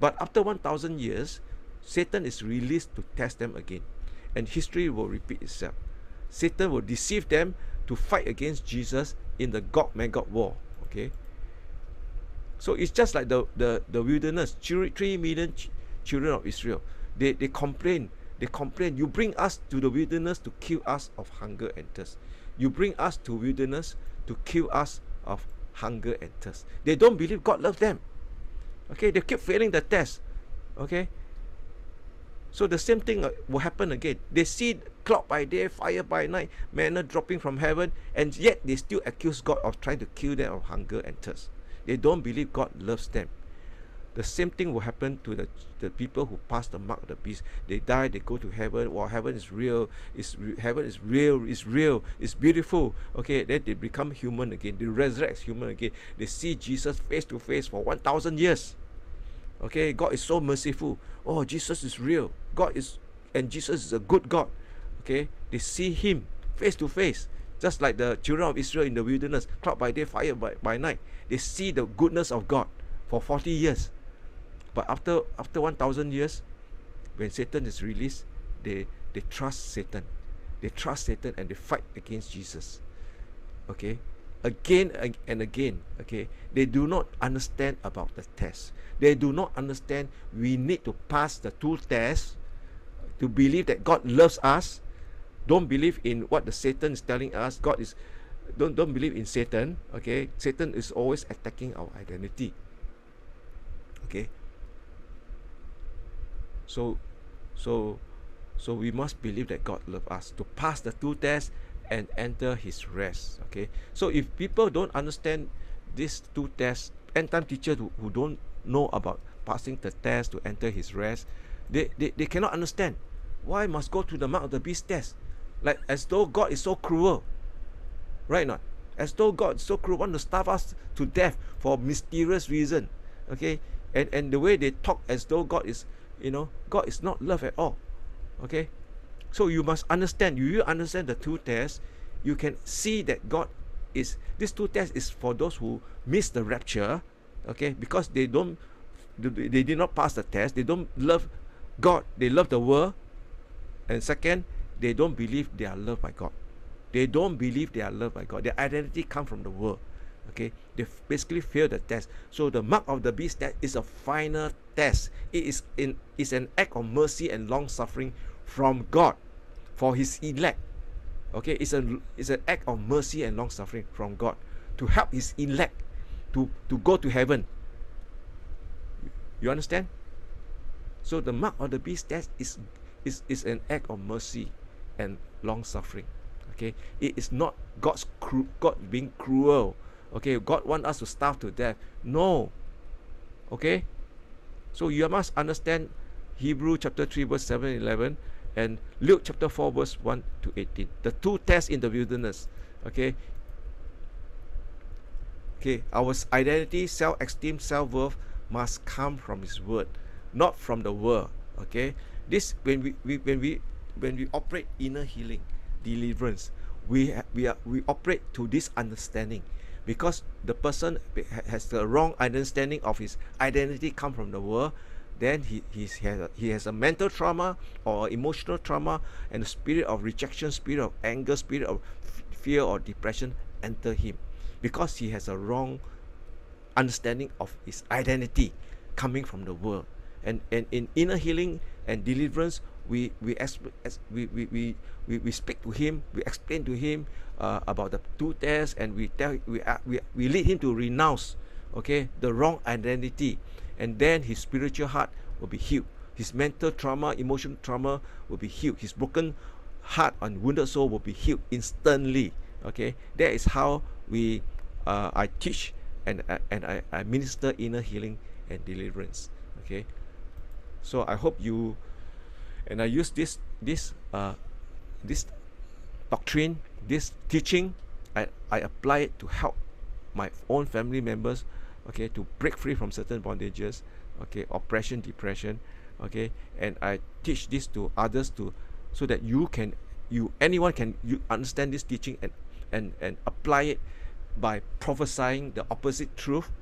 But after one thousand years, Satan is released to test them again, and history will repeat itself. Satan will deceive them to fight against Jesus in the Gog-Magog war. Okay, so it's just like the the, the wilderness. Three million ch children of Israel, they they complain. They complain. You bring us to the wilderness to kill us of hunger and thirst. You bring us to wilderness to kill us of hunger and thirst. They don't believe God loves them. Okay, they keep failing the test. Okay. So the same thing will happen again. They see cloud by day, fire by night, manna dropping from heaven, and yet they still accuse God of trying to kill them of hunger and thirst. They don't believe God loves them. The same thing will happen to the, the people who pass the mark of the beast. They die, they go to heaven. Well, heaven is real. It's re heaven is real. It's real. It's beautiful. Okay, then they become human again. They resurrect human again. They see Jesus face to face for one thousand years. Okay, God is so merciful. Oh, Jesus is real. God is, and Jesus is a good God. Okay, they see him face to face. Just like the children of Israel in the wilderness, cloud by day, fire by, by night. They see the goodness of God for forty years. But after after one thousand years, when Satan is released, they, they trust Satan. They trust Satan and they fight against Jesus. Okay? Again and again. Okay? They do not understand about the test. They do not understand we need to pass the two tests to believe that God loves us. Don't believe in what the Satan is telling us. God is, don't don't believe in Satan. Okay, Satan is always attacking our identity. Okay. So, so, so we must believe that God loves us to pass the two tests and enter His rest. Okay. So if people don't understand these two tests, end time teachers who, who don't know about passing the test to enter His rest, they they they cannot understand why must go to the mark of the beast test. Like as though God is so cruel, right? Not as though God is so cruel, want to starve us to death for mysterious reason, okay? And and the way they talk as though God is, you know, God is not love at all, okay? So you must understand. You understand the two tests. You can see that God is. These two tests is for those who miss the rapture, okay? Because they don't, they did not pass the test. They don't love God. They love the world. And second, they don't believe they are loved by God. They don't believe they are loved by God. Their identity comes from the world. Okay, they basically fail the test. So the mark of the beast test is a final test. It is in is an act of mercy and long suffering from God for His elect. Okay, it's an it's an act of mercy and long suffering from God to help His elect to to go to heaven. You understand? So the mark of the beast test is is is an act of mercy and long suffering. Okay, it is not God's cru God being cruel. Okay, God wants us to starve to death. No. Okay, so you must understand Hebrew chapter three verse seven and eleven and Luke chapter four verse one to eighteen. The two tests in the wilderness. Okay. Okay, our identity, self-esteem, self-worth must come from His word, not from the world. Okay, this when we, we when we when we operate inner healing, deliverance, we we are we operate to this understanding. Because the person has the wrong understanding of his identity come from the world, then he, he's, he, has a, he has a mental trauma or emotional trauma, and the spirit of rejection, spirit of anger, spirit of fear or depression enter him. Because he has a wrong understanding of his identity coming from the world. And, and in inner healing and deliverance, we we, we, we, we we speak to him, we explain to him uh, about the two tests, and we tell we, uh, we we lead him to renounce, okay, the wrong identity, and then his spiritual heart will be healed, his mental trauma, emotional trauma will be healed, his broken heart and wounded soul will be healed instantly. Okay, that is how we uh, I teach and uh, and I, I minister inner healing and deliverance. Okay, so I hope you. And I use this this uh, this doctrine, this teaching, I, I apply it to help my own family members, okay, to break free from certain bondages, okay, oppression, depression, okay, and I teach this to others to so that you can you anyone can you understand this teaching and and and apply it by prophesying the opposite truth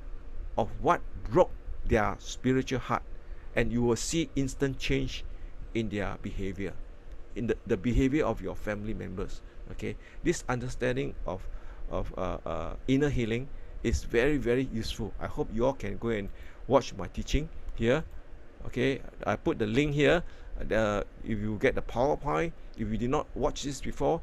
of what broke their spiritual heart, and you will see instant change in their behavior, in the, the behavior of your family members. Okay, this understanding of of uh, uh, inner healing is very very useful. I hope you all can go and watch my teaching here. Okay, I put the link here. The, if you get the PowerPoint, if you did not watch this before,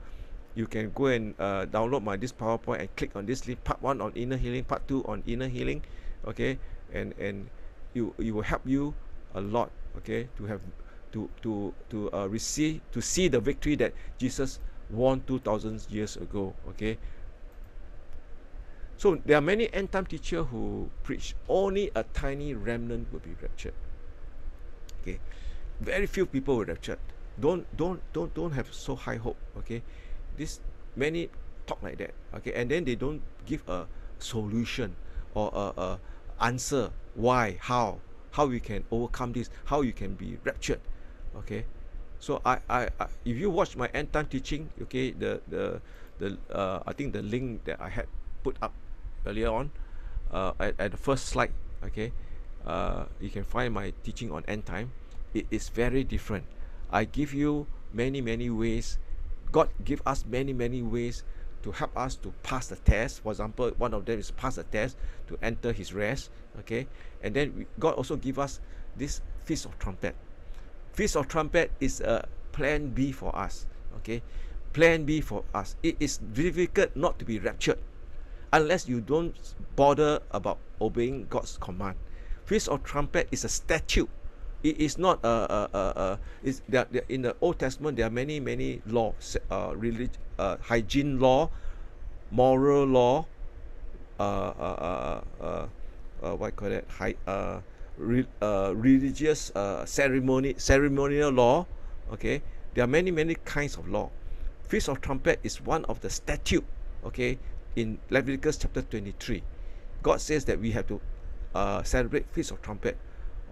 you can go and uh, download my this PowerPoint and click on this link. Part one on inner healing, part two on inner healing. Okay, and and you it will help you a lot. Okay, to have to to to uh, receive to see the victory that Jesus won two thousand years ago. Okay, So there are many end-time teachers who preach only a tiny remnant will be raptured. Okay, very few people will raptured. Don't don't don't don't have so high hope. Okay, this many talk like that. Okay, and then they don't give a solution or a, a answer why, how, how we can overcome this, how you can be raptured. Okay, so I I, I if you watch my end-time teaching, okay, the the the uh, I think the link that I had put up earlier on uh, at, at the first slide, okay, uh, you can find my teaching on end time. It is very different. I give you many many ways. God give us many many ways to help us to pass the test. For example, one of them is pass the test to enter his rest, okay. And then we, God also give us this feast of trumpet. Feast of trumpet is a plan B for us, okay. Plan B for us. It is difficult not to be raptured unless you don't bother about obeying God's command. Feast of trumpet is a statute. It is not a, a, a, a it's, there, there, in the Old Testament there are many many laws, uh, religion, uh, hygiene law, moral law, uh, uh, uh, uh, uh, what call it, Hi, uh, re, uh, religious uh, ceremony, ceremonial law. Okay, there are many many kinds of law. Feast of trumpet is one of the statute. Okay. In Leviticus chapter twenty-three, God says that we have to uh, celebrate Feast of Trumpet,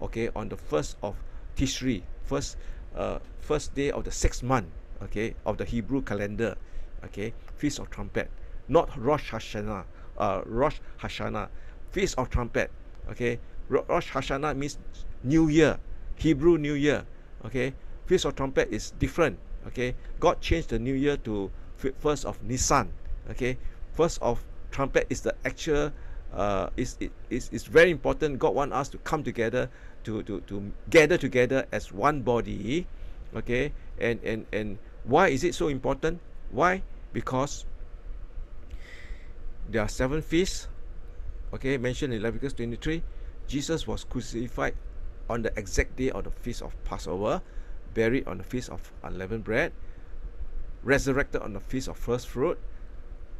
okay, on the first of Tishri, first uh, first day of the sixth month, okay, of the Hebrew calendar, okay, Feast of Trumpet, not Rosh Hashanah, uh, Rosh Hashanah, Feast of Trumpet, okay, Rosh Hashanah means New Year, Hebrew New Year, okay, Feast of Trumpet is different, okay, God changed the New Year to first of Nisan, okay. First of trumpet is the actual, uh, is it is is very important. God wants us to come together, to to to gather together as one body, okay. And and and why is it so important? Why? Because there are seven feasts, okay, mentioned in Leviticus twenty-three. Jesus was crucified on the exact day of the feast of Passover, buried on the feast of unleavened bread, resurrected on the feast of first fruit.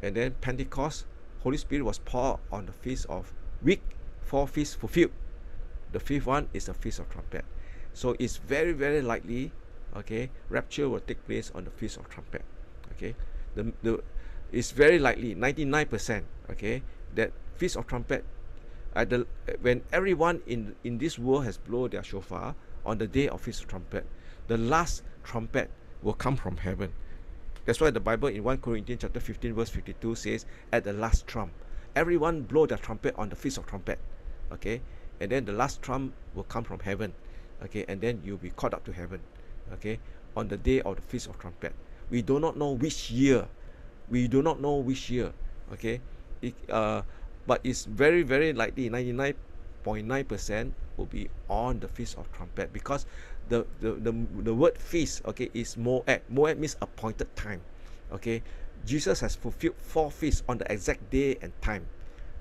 And then Pentecost, Holy Spirit was poured on the feast of week, four feasts fulfilled. The fifth one is the Feast of Trumpet. So it's very, very likely, okay, rapture will take place on the Feast of Trumpet. Okay, the, the it's very likely, ninety-nine percent, okay, that Feast of Trumpet, at the, when everyone in, in this world has blown their shofar, on the day of Feast of Trumpet, the last trumpet will come from heaven. That's why the Bible in First Corinthians chapter fifteen verse fifty-two says, at the last trump, everyone blow the trumpet on the Feast of Trumpet, okay, and then the last trump will come from heaven, okay, and then you'll be caught up to heaven, okay, on the day of the Feast of Trumpet. We do not know which year, we do not know which year, okay, it, uh, but it's very very likely ninety-nine point nine percent will be on the Feast of Trumpet, because the the the, the word feast, okay, is moed. Moed means appointed time, okay. Jesus has fulfilled four feasts on the exact day and time,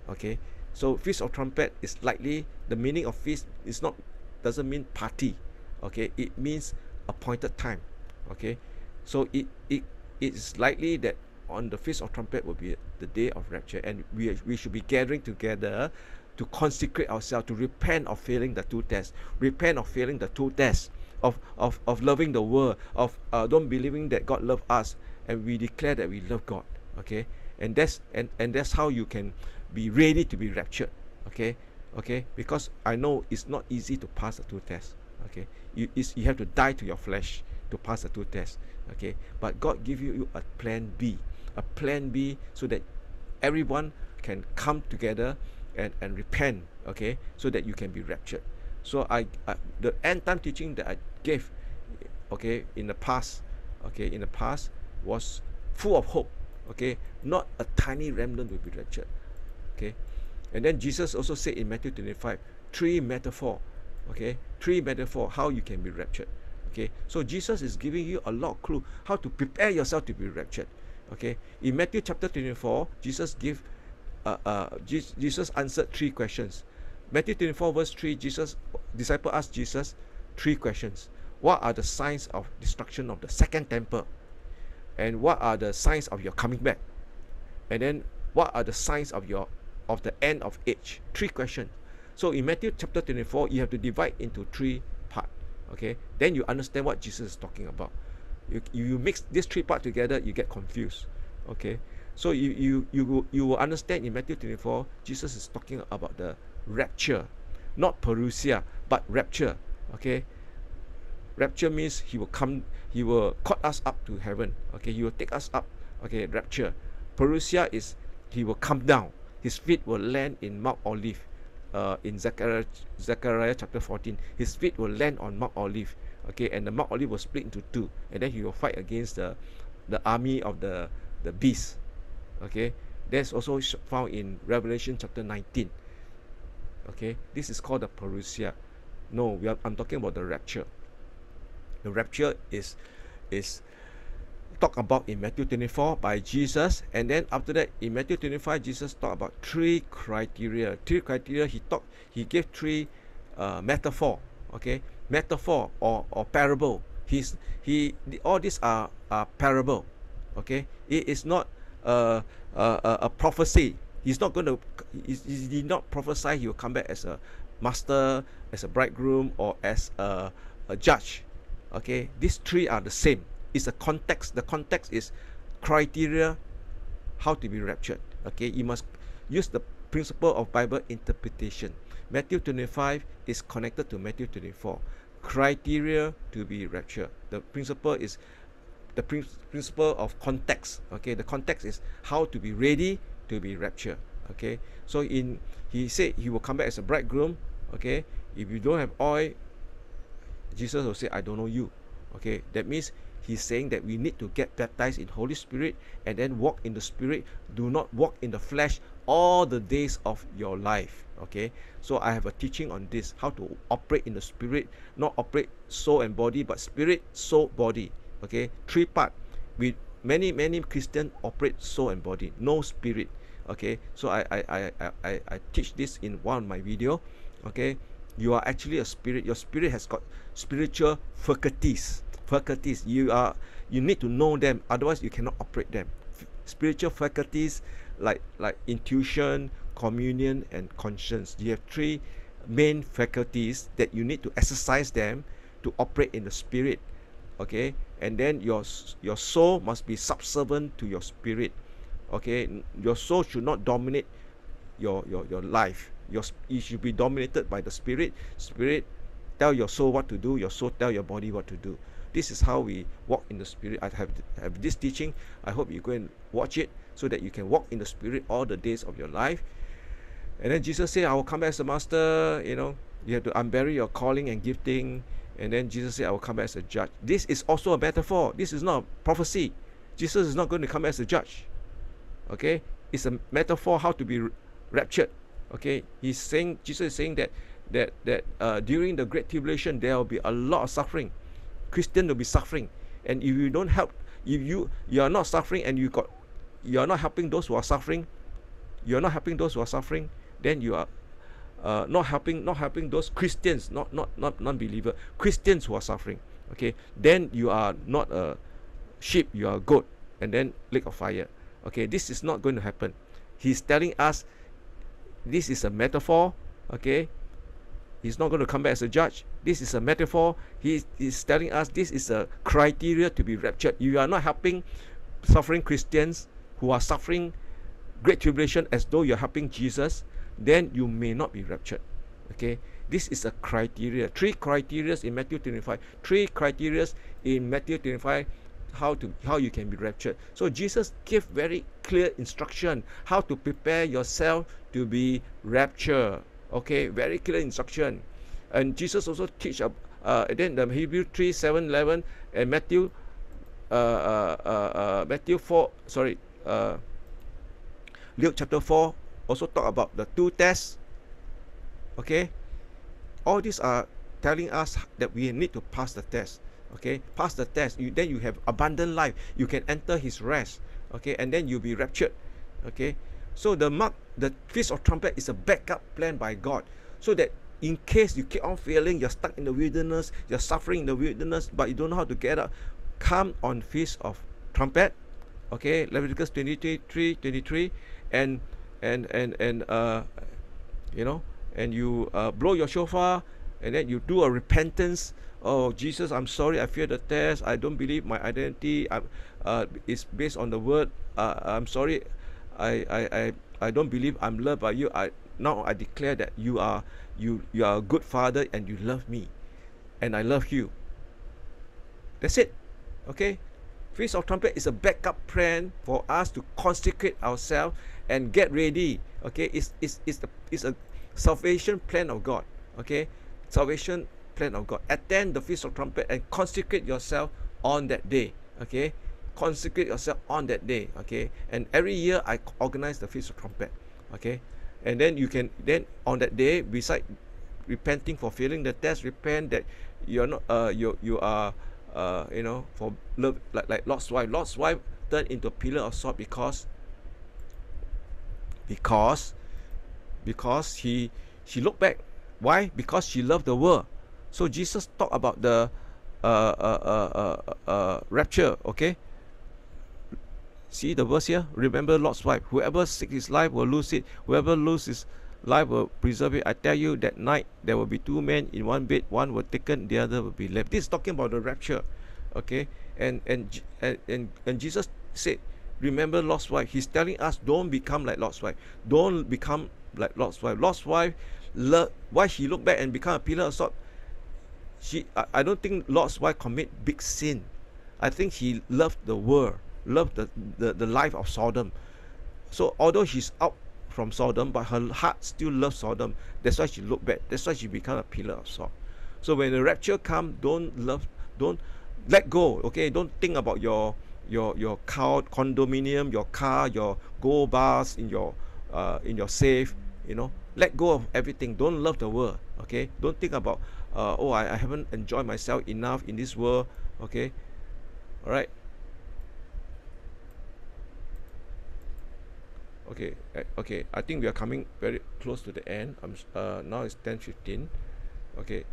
okay. So Feast of Trumpet is likely, the meaning of feast is not, doesn't mean party, okay, it means appointed time, okay. So it it it's likely that on the Feast of Trumpet will be the day of rapture, and we we should be gathering together to consecrate ourselves, to repent of failing the two tests, repent of failing the two tests, of of, of loving the world, of uh, don't believing that God loves us, and we declare that we love God, okay. And that's and and that's how you can be ready to be raptured, okay, okay. Because I know it's not easy to pass the two tests, okay. You it's, you have to die to your flesh to pass the two tests, okay. But God give you a plan B, a plan B, so that everyone can come together and and repent, okay, so that you can be raptured. So I, I the end time teaching that I gave, okay, in the past, okay, in the past was full of hope, okay, not a tiny remnant will be raptured, okay. And then Jesus also said in Matthew twenty-five, three metaphor, okay, three metaphor how you can be raptured, okay. So Jesus is giving you a lot of clue how to prepare yourself to be raptured, okay. In Matthew chapter twenty-four, Jesus gave Uh, uh, Jesus answered three questions. Matthew twenty-four verse three, Jesus, disciple asked Jesus three questions. What are the signs of destruction of the second temple? And what are the signs of your coming back? And then What are the signs of your of the end of age? Three questions. So in Matthew chapter twenty-four, you have to divide into three parts. Okay, then you understand what Jesus is talking about. You, you mix these three parts together, you get confused. Okay, so you you you you will understand in Matthew twenty-four, Jesus is talking about the rapture, not parousia, but rapture. Okay, rapture means he will come, he will caught us up to heaven. Okay, he will take us up. Okay, rapture. Parousia is he will come down. His feet will land in Mount Olive. Uh, in Zechariah, Zechariah chapter fourteen, his feet will land on Mount Olive. Okay, and the Mount Olive will split into two, and then he will fight against the the army of the the beast. Okay, that's also found in Revelation chapter nineteen. Okay, this is called the parousia. No, we are, I'm talking about the rapture. The rapture is is talked about in Matthew twenty-four by Jesus, and then after that in Matthew twenty-five, Jesus talked about three criteria. Three criteria. He talked. He gave three uh, metaphor. Okay, metaphor or or parable. He's he. All these are are parable. Okay, it is not a a, a prophecy. He's not going to. He, he did not prophesy he will come back as a master, as a bridegroom, or as a, a judge. Okay, these three are the same. It's a context. The context is criteria how to be raptured. Okay, you must use the principle of Bible interpretation. Matthew twenty-five is connected to Matthew twenty-four. Criteria to be raptured. The principle is the prin principle of context. Okay, the context is how to be ready to be raptured. Okay, so in he said he will come back as a bridegroom. Okay, if you don't have oil, Jesus will say, I don't know you. Okay, that means he's saying that we need to get baptized in Holy Spirit and then walk in the Spirit. Do not walk in the flesh all the days of your life. Okay, so I have a teaching on this, how to operate in the Spirit, not operate soul and body, but spirit, soul, body. Okay, three part. With many many Christians operate soul and body, no spirit. Okay, so I I I I, I, I teach this in one of my video. Okay, you are actually a spirit. Your spirit has got spiritual faculties. Faculties you are you need to know them, otherwise you cannot operate them. F spiritual faculties like like intuition, communion, and conscience. You have three main faculties that you need to exercise them to operate in the Spirit. Okay, and then your your soul must be subservient to your spirit. Okay, your soul should not dominate your your, your life. Your you should be dominated by the Spirit. Spirit tell your soul what to do, your soul tell your body what to do. This is how we walk in the Spirit. I have, have this teaching. I hope you go and watch it so that you can walk in the Spirit all the days of your life. And then Jesus said, I will come back as a master. You know, you have to unbury your calling and gifting. And then Jesus said, I will come back as a judge. This is also a metaphor. This is not a prophecy. Jesus is not going to come back as a judge. Okay, it's a metaphor how to be raptured. Okay, he's saying, Jesus is saying that that that uh, during the Great Tribulation there will be a lot of suffering. Christian will be suffering, and if you don't help, if you you are not suffering and you got you are not helping those who are suffering, you are not helping those who are suffering, then you are uh, not helping not helping those Christians, not not not non-believer Christians who are suffering. Okay, then you are not a sheep, you are a goat, and then lake of fire. Okay, this is not going to happen. He's telling us this is a metaphor. Okay, he's not going to come back as a judge. This is a metaphor. He is telling us this is a criteria to be raptured. You are not helping suffering Christians who are suffering Great Tribulation as though you're helping Jesus, then you may not be raptured. Okay, this is a criteria. Three criteria in Matthew twenty-five. Three criteria in Matthew twenty-five how to how you can be raptured. So Jesus gave very clear instruction how to prepare yourself to be raptured. Okay, very clear instruction. And Jesus also teach uh, uh then the Hebrew three, seven, eleven, and Matthew uh, uh, uh, Matthew four, sorry, uh, Luke chapter four also talk about the two tests. Okay, all these are telling us that we need to pass the test. Okay, pass the test, you then you have abundant life, you can enter his rest. Okay, and then you'll be raptured. Okay, so the mark, the feast of trumpet is a backup plan by God, so that in case you keep on failing, you're stuck in the wilderness, you're suffering in the wilderness, but you don't know how to get out, come on feast of trumpet. Okay, Leviticus twenty-three, twenty-three, and and and and uh, you know, and you uh, blow your shofar, and then you do a repentance. Oh, Jesus, I'm sorry, I fear the test. I don't believe my identity I, uh, is based on the word. Uh, I'm sorry, I, I I I don't believe I'm loved by you. I now I declare that you are you you are a good father and you love me, and I love you. That's it, okay. Feast of Trumpet is a backup plan for us to consecrate ourselves and get ready. Okay, it's it's it's the it's a salvation plan of God. Okay, salvation plan of God. Attend the Feast of Trumpet and consecrate yourself on that day. Okay, consecrate yourself on that day. Okay, and every year I organize the Feast of Trumpet. Okay, and then you can then on that day, beside repenting for failing the test, repent that you're not uh you you are. Uh, you know, for love, like, like Lot's wife. Lot's wife turned into a pillar of salt because, because, because he she looked back. Why? Because she loved the world. So Jesus talked about the uh, uh, uh, uh, uh, rapture. Okay. See the verse here. Remember Lot's wife. Whoever seeks his life will lose it. Whoever loses his life will preserve it. I tell you, that night there will be two men in one bed, one will taken, the other will be left. This is talking about the rapture, okay? And and and and, and Jesus said, remember Lot's wife. He's telling us, don't become like Lot's wife. Don't become like Lot's wife. Lot's wife, love, why she looked back and become a pillar of salt? She, I, I don't think Lot's wife commit big sin. I think she loved the world, loved the, the, the life of Sodom. So although she's out from Sodom, but her heart still loves Sodom. That's why she looked back. That's why she became a pillar of salt. So when the rapture comes, don't love, don't let go. Okay, don't think about your your your car, condominium, your car, your gold bars in your uh, in your safe. You know, let go of everything. Don't love the world. Okay, don't think about uh, oh, I, I haven't enjoyed myself enough in this world. Okay, all right. Okay, okay. I think we are coming very close to the end. I'm uh, now it's ten fifteen. Okay.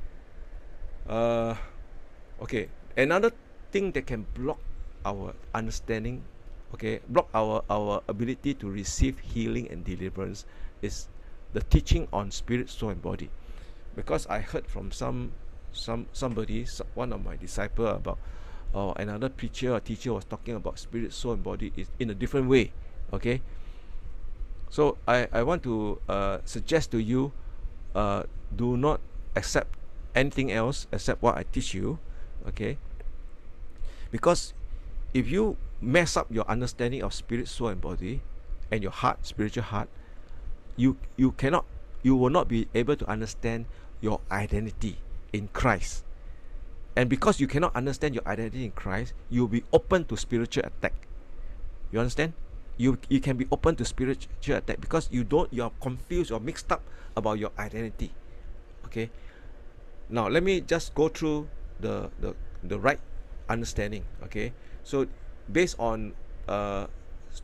Uh, okay. Another thing that can block our understanding, okay, block our our ability to receive healing and deliverance is the teaching on spirit, soul, and body, because I heard from some some somebody, one of my disciple, about or uh, another preacher or teacher was talking about spirit, soul, and body is in a different way. Okay. So I, I want to uh, suggest to you, uh, do not accept anything else except what I teach you, okay? Because if you mess up your understanding of spirit, soul, and body, and your heart, spiritual heart, you you cannot, you will not be able to understand your identity in Christ. And because you cannot understand your identity in Christ, you'll be open to spiritual attack. You understand? You, you can be open to spiritual attack because you don't you are confused or mixed up about your identity. Okay, now let me just go through the the, the right understanding. Okay, so based on uh,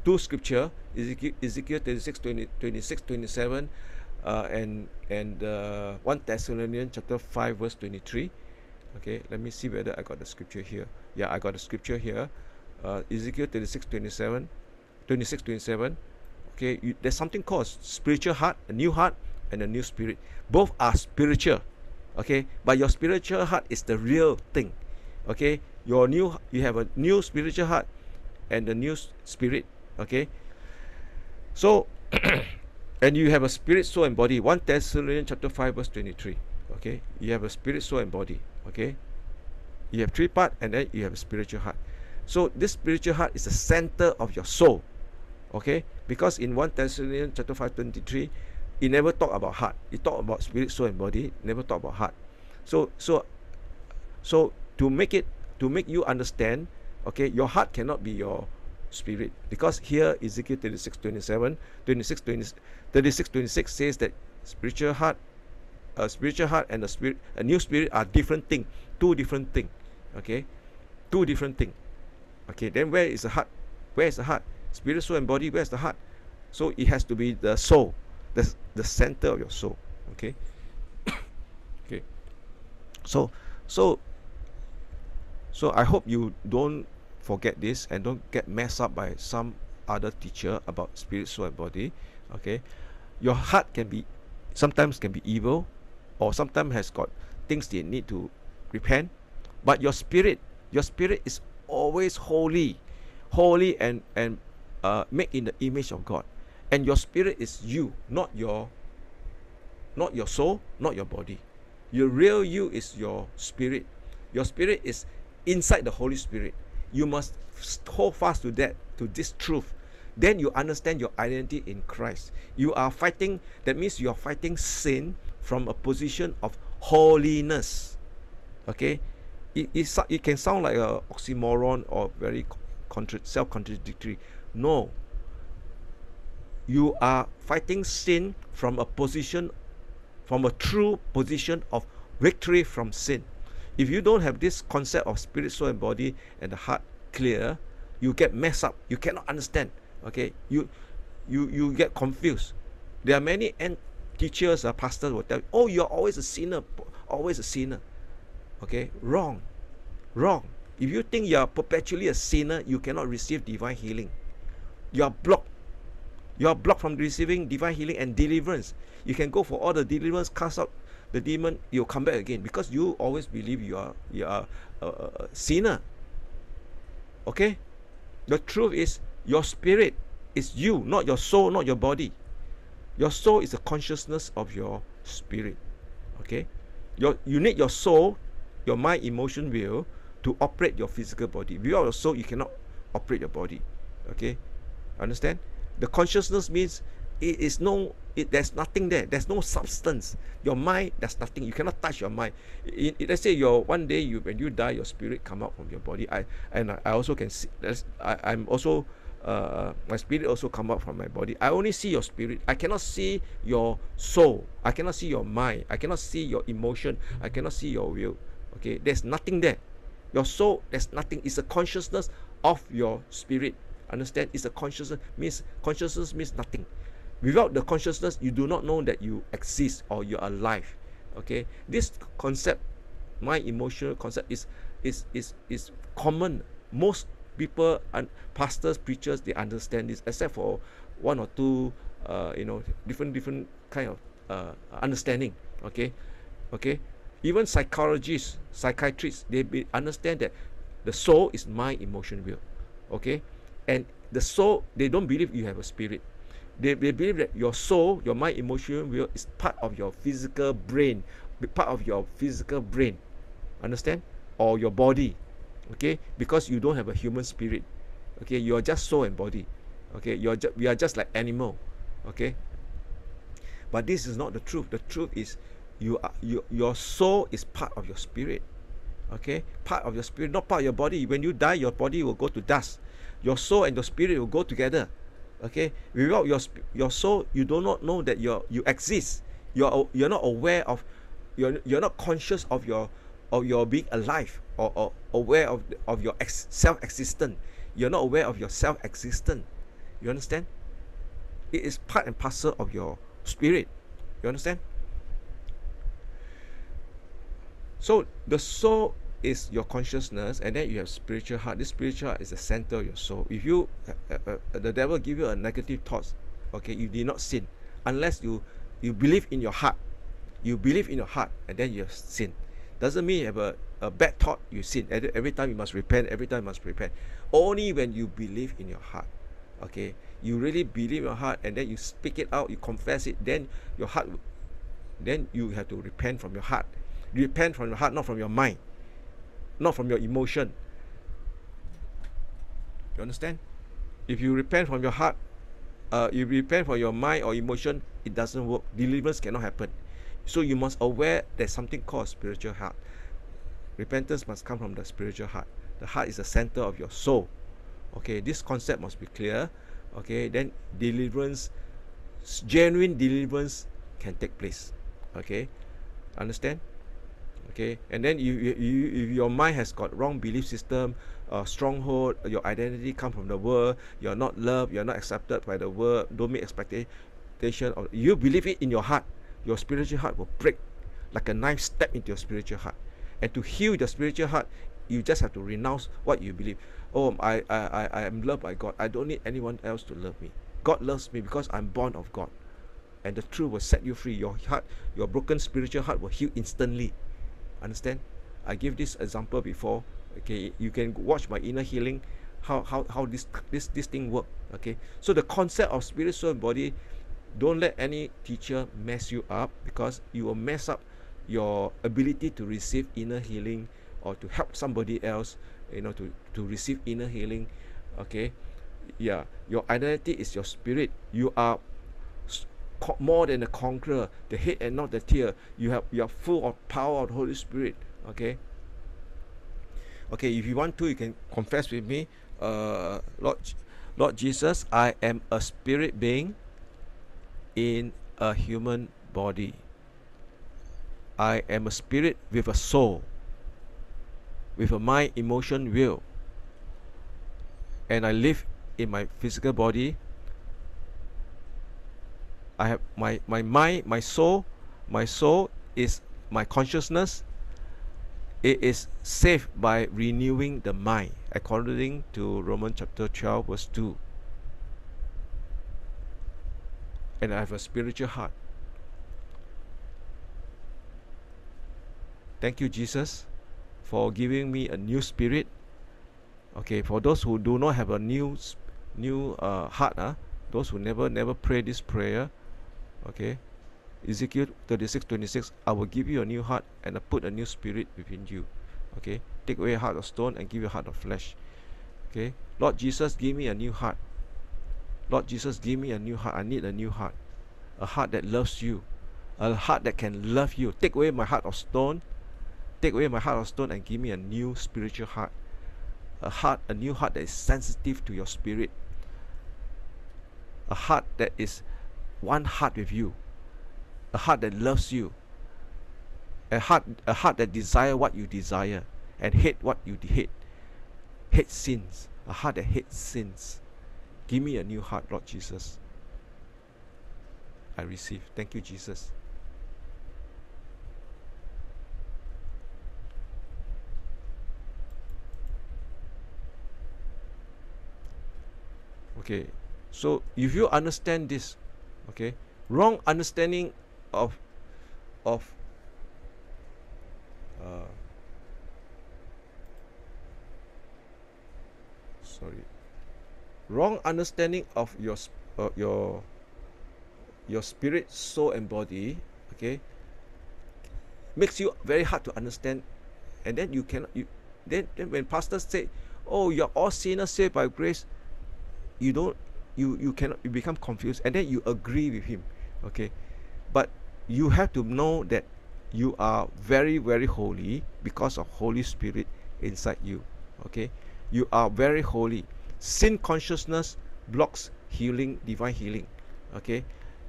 two scripture, Ezekiel, Ezekiel thirty-six, twenty, twenty-six, twenty-seven, uh, and and uh, First Thessalonians chapter five verse twenty-three. Okay, let me see whether I got the scripture here. Yeah, I got the scripture here. Uh, Ezekiel thirty-six, twenty-seven. twenty-six, twenty-seven. Okay, you, there's something called spiritual heart, a new heart, and a new spirit. Both are spiritual. Okay, but your spiritual heart is the real thing. Okay, your new, you have a new spiritual heart, and a new spirit. Okay, so and you have a spirit, soul, and body. First Thessalonians chapter five verse twenty-three. Okay, you have a spirit, soul, and body. Okay, you have three parts, and then you have a spiritual heart. So this spiritual heart is the center of your soul. Okay, because in First Thessalonians chapter five twenty-three, it never talk about heart. It talk about spirit, soul, and body. Never talk about heart. So, so, so to make it, to make you understand, okay, your heart cannot be your spirit, because here Ezekiel thirty-six, twenty-seven, thirty-six, twenty-six says that spiritual heart, a spiritual heart and a spirit, a new spirit are different thing, two different thing. Okay, two different thing. Okay, then where is the heart? Where is the heart? Spirit, soul, and body, where's the heart? So it has to be the soul, the, the center of your soul. Okay. Okay. So so so I hope you don't forget this and don't get messed up by some other teacher about spirit, soul, and body. Okay, your heart can be sometimes can be evil, or sometimes has got things they need to repent. But your spirit, your spirit is always holy, holy and and uh, made in the image of God. And your spirit is you, not your, not your soul, not your body. Your real you is your spirit. Your spirit is inside the Holy Spirit. You must hold fast to that, to this truth. Then you understand your identity in Christ. You are fighting, that means you are fighting sin from a position of holiness. Okay? It, it, it can sound like an oxymoron or very contra- self-contradictory. No. You are fighting sin from a position, from a true position of victory from sin. If you don't have this concept of spirit, soul, and body and the heart clear, you get messed up. You cannot understand. Okay, you, you, you get confused. There are many and teachers or pastors will tell you, "Oh, you're always a sinner, always a sinner." Okay, wrong, wrong. If you think you are perpetually a sinner, you cannot receive divine healing. You are blocked. You are blocked from receiving divine healing and deliverance. You can go for all the deliverance, cast out the demon, you'll come back again because you always believe you are you are a, a, a sinner. Okay, the truth is your spirit is you, not your soul, not your body. Your soul is the consciousness of your spirit. Okay, your you need your soul, your mind, emotion, will to operate your physical body. Without your soul, you cannot operate your body. Okay, understand? The consciousness means it is no, it, there's nothing there. There's no substance. Your mind, there's nothing. You cannot touch your mind. It, it, let's say your one day you when you die, your spirit come out from your body. I and I also can see. I, I'm also uh, my spirit also come out from my body. I only see your spirit. I cannot see your soul. I cannot see your mind. I cannot see your emotion. I cannot see your will. Okay, there's nothing there. Your soul, there's nothing. It's a consciousness of your spirit. Understand? It's a consciousness. Means consciousness means nothing. Without the consciousness, you do not know that you exist or you're alive. Okay, this concept, my emotional concept, is is is is common. Most people and pastors, preachers, they understand this, except for one or two, uh, you know, different different kind of uh, understanding. Okay, okay. Even psychologists, psychiatrists, they be, understand that the soul is my emotion, will. Okay. And the soul, they don't believe you have a spirit. They, they believe that your soul, your mind, emotion, will is part of your physical brain, part of your physical brain, understand? Or your body, okay? Because you don't have a human spirit, okay? You are just soul and body, okay? You are we are just like animal, okay? But this is not the truth. The truth is, you are you, your soul is part of your spirit, okay? Part of your spirit, not part of your body. When you die, your body will go to dust. Your soul and your spirit will go together. Okay, without your your soul, you do not know that you you exist. You're you're not aware of, you're you're not conscious of your of your being alive, or, or aware of of your ex self existent. You're not aware of your self existent. You understand? It is part and parcel of your spirit. You understand? So the soul is your consciousness, and then you have spiritual heart. This spiritual heart is the center of your soul. If you uh, uh, the devil give you a negative thoughts, okay, you did not sin unless you you believe in your heart. You believe in your heart, and then you have sin. Doesn't mean you have a, a bad thought you sin. Every time you must repent. Every time you must repent. Only when you believe in your heart, okay, you really believe in your heart, and then you speak it out, you confess it. Then your heart, then you have to repent from your heart. Repent from your heart, not from your mind. Not from your emotion. You understand? If you repent from your heart, uh, if you repent from your mind or emotion, it doesn't work. Deliverance cannot happen. So you must aware there's something called spiritual heart. Repentance must come from the spiritual heart. The heart is the center of your soul. Okay, this concept must be clear. Okay, then deliverance, genuine deliverance can take place. Okay, understand? Okay, and then you, you, you, if your mind has got wrong belief system, uh, stronghold, your identity come from the world, you're not loved, you're not accepted by the world, don't make expectation, or you believe it in your heart, your spiritual heart will break like a knife stab into your spiritual heart. And to heal the spiritual heart, you just have to renounce what you believe. Oh, I, I, I am loved by God. I don't need anyone else to love me. God loves me because I'm born of God. And the truth will set you free. Your heart, your broken spiritual heart will heal instantly. Understand? I give this example before. Okay, you can watch my inner healing, how how, how this this this thing work. Okay, so the concept of spirit, soul, body, don't let any teacher mess you up, because you will mess up your ability to receive inner healing or to help somebody else, you know, to, to receive inner healing. Okay, yeah, your identity is your spirit. You are more than a conqueror, the head and not the tail. You have you are full of power of the Holy Spirit. Okay. Okay, if you want to, you can confess with me. Uh, Lord, Lord Jesus, I am a spirit being in a human body. I am a spirit with a soul, with a mind, emotion, will. And I live in my physical body. I have my, my mind, my soul. My soul is my consciousness. It is saved by renewing the mind, according to Romans chapter twelve, verse two. And I have a spiritual heart. Thank you, Jesus, for giving me a new spirit. Okay, for those who do not have a new, new uh, heart, uh, those who never, never pray this prayer, okay. Ezekiel thirty-six twenty-six, I will give you a new heart and I put a new spirit within you. Okay, take away a heart of stone and give you a heart of flesh. Okay, Lord Jesus, give me a new heart. Lord Jesus, give me a new heart. I need a new heart, a heart that loves you, a heart that can love you. Take away my heart of stone, take away my heart of stone and give me a new spiritual heart, a heart, a new heart that is sensitive to your spirit, a heart that is one heart with you, a heart that loves you, a heart, a heart that desire what you desire and hate what you hate, hate sins, a heart that hates sins. Give me a new heart, Lord Jesus. I receive. Thank you, Jesus. Okay, so if you understand this, okay, wrong understanding of of uh, sorry wrong understanding of your uh, your your spirit, soul and body, okay, makes you very hard to understand. And then you cannot you then, then when pastors say, oh, you're all sinners saved by grace, you don't you you cannot you become confused, and then you agree with him. Okay, but you have to know that you are very, very holy because of Holy Spirit inside you. Okay, you are very holy. Sin consciousness blocks healing, divine healing. Okay,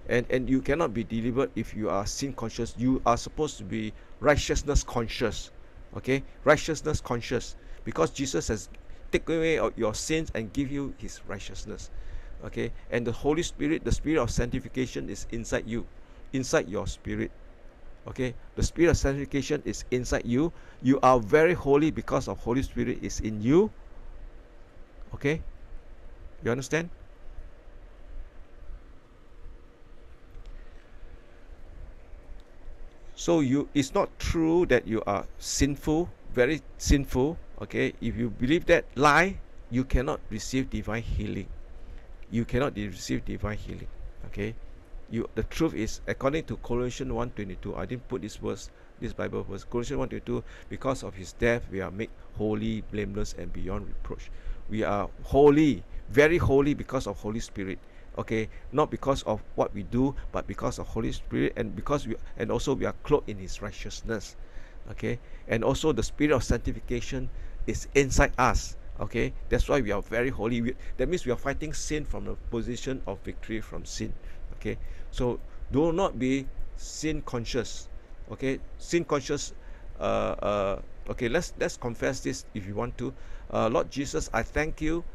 and and you cannot be delivered if you are sin conscious. You are supposed to be righteousness conscious. Okay, righteousness conscious, because Jesus has taken away your sins and give you his righteousness. Okay, and the Holy Spirit, the spirit of sanctification is inside you, inside your spirit. Okay, the spirit of sanctification is inside you. You are very holy because of Holy Spirit is in you. Okay, you understand? So you, it's not true that you are sinful, very sinful. Okay, if you believe that lie, you cannot receive divine healing. You cannot receive divine healing. Okay, you, the truth is, according to Colossians one twenty-two, I didn't put this verse, this Bible verse, Colossians one twenty-two, because of his death we are made holy, blameless and beyond reproach. We are holy, very holy because of Holy Spirit. Okay, not because of what we do, but because of Holy Spirit, and because we, and also we are clothed in his righteousness. Okay, and also the spirit of sanctification is inside us. Okay, that's why we are very holy. We, that means we are fighting sin from a position of victory from sin. Okay, so do not be sin conscious. Okay, sin conscious. Uh, uh, okay, let's let's confess this if you want to. Uh, Lord Jesus, I thank you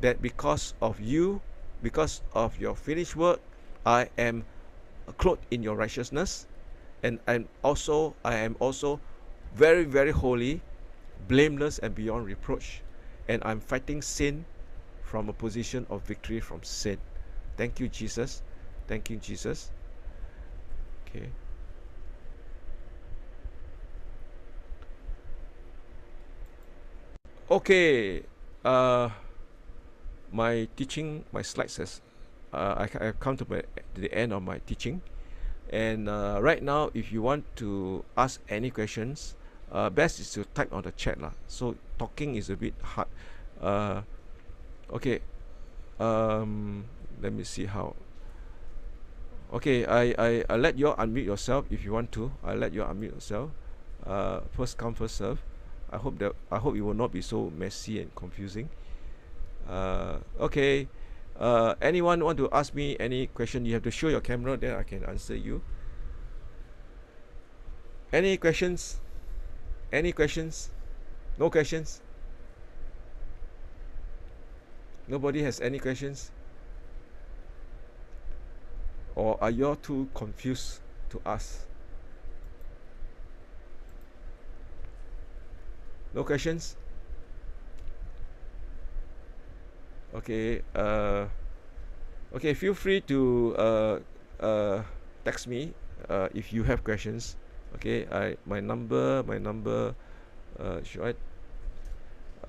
that because of you, because of your finished work, I am clothed in your righteousness, and I'm also I am also very, very holy blameless and beyond reproach, and I'm fighting sin from a position of victory from sin. Thank you, Jesus. Thank you, Jesus. Okay. Okay. Uh, my teaching, my slides has, uh, I, I've come to, my, to the end of my teaching. And uh, right now, if you want to ask any questions, uh, best is to type on the chat lah. So talking is a bit hard. Uh, okay, um, let me see how. Okay, I, I, I let you unmute yourself if you want to. I let you unmute yourself. Uh, first come, first serve. I hope that I hope it will not be so messy and confusing. Uh, okay. Uh, anyone want to ask me any question? You have to show your camera, then I can answer you. Any questions? Any questions? No questions? Nobody has any questions? Or are you too confused to ask? No questions? Okay, uh, okay, feel free to uh, uh, text me uh, if you have questions. Okay, I my number, my number, uh, should I?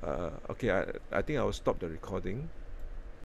Uh, okay, I, I think I will stop the recording.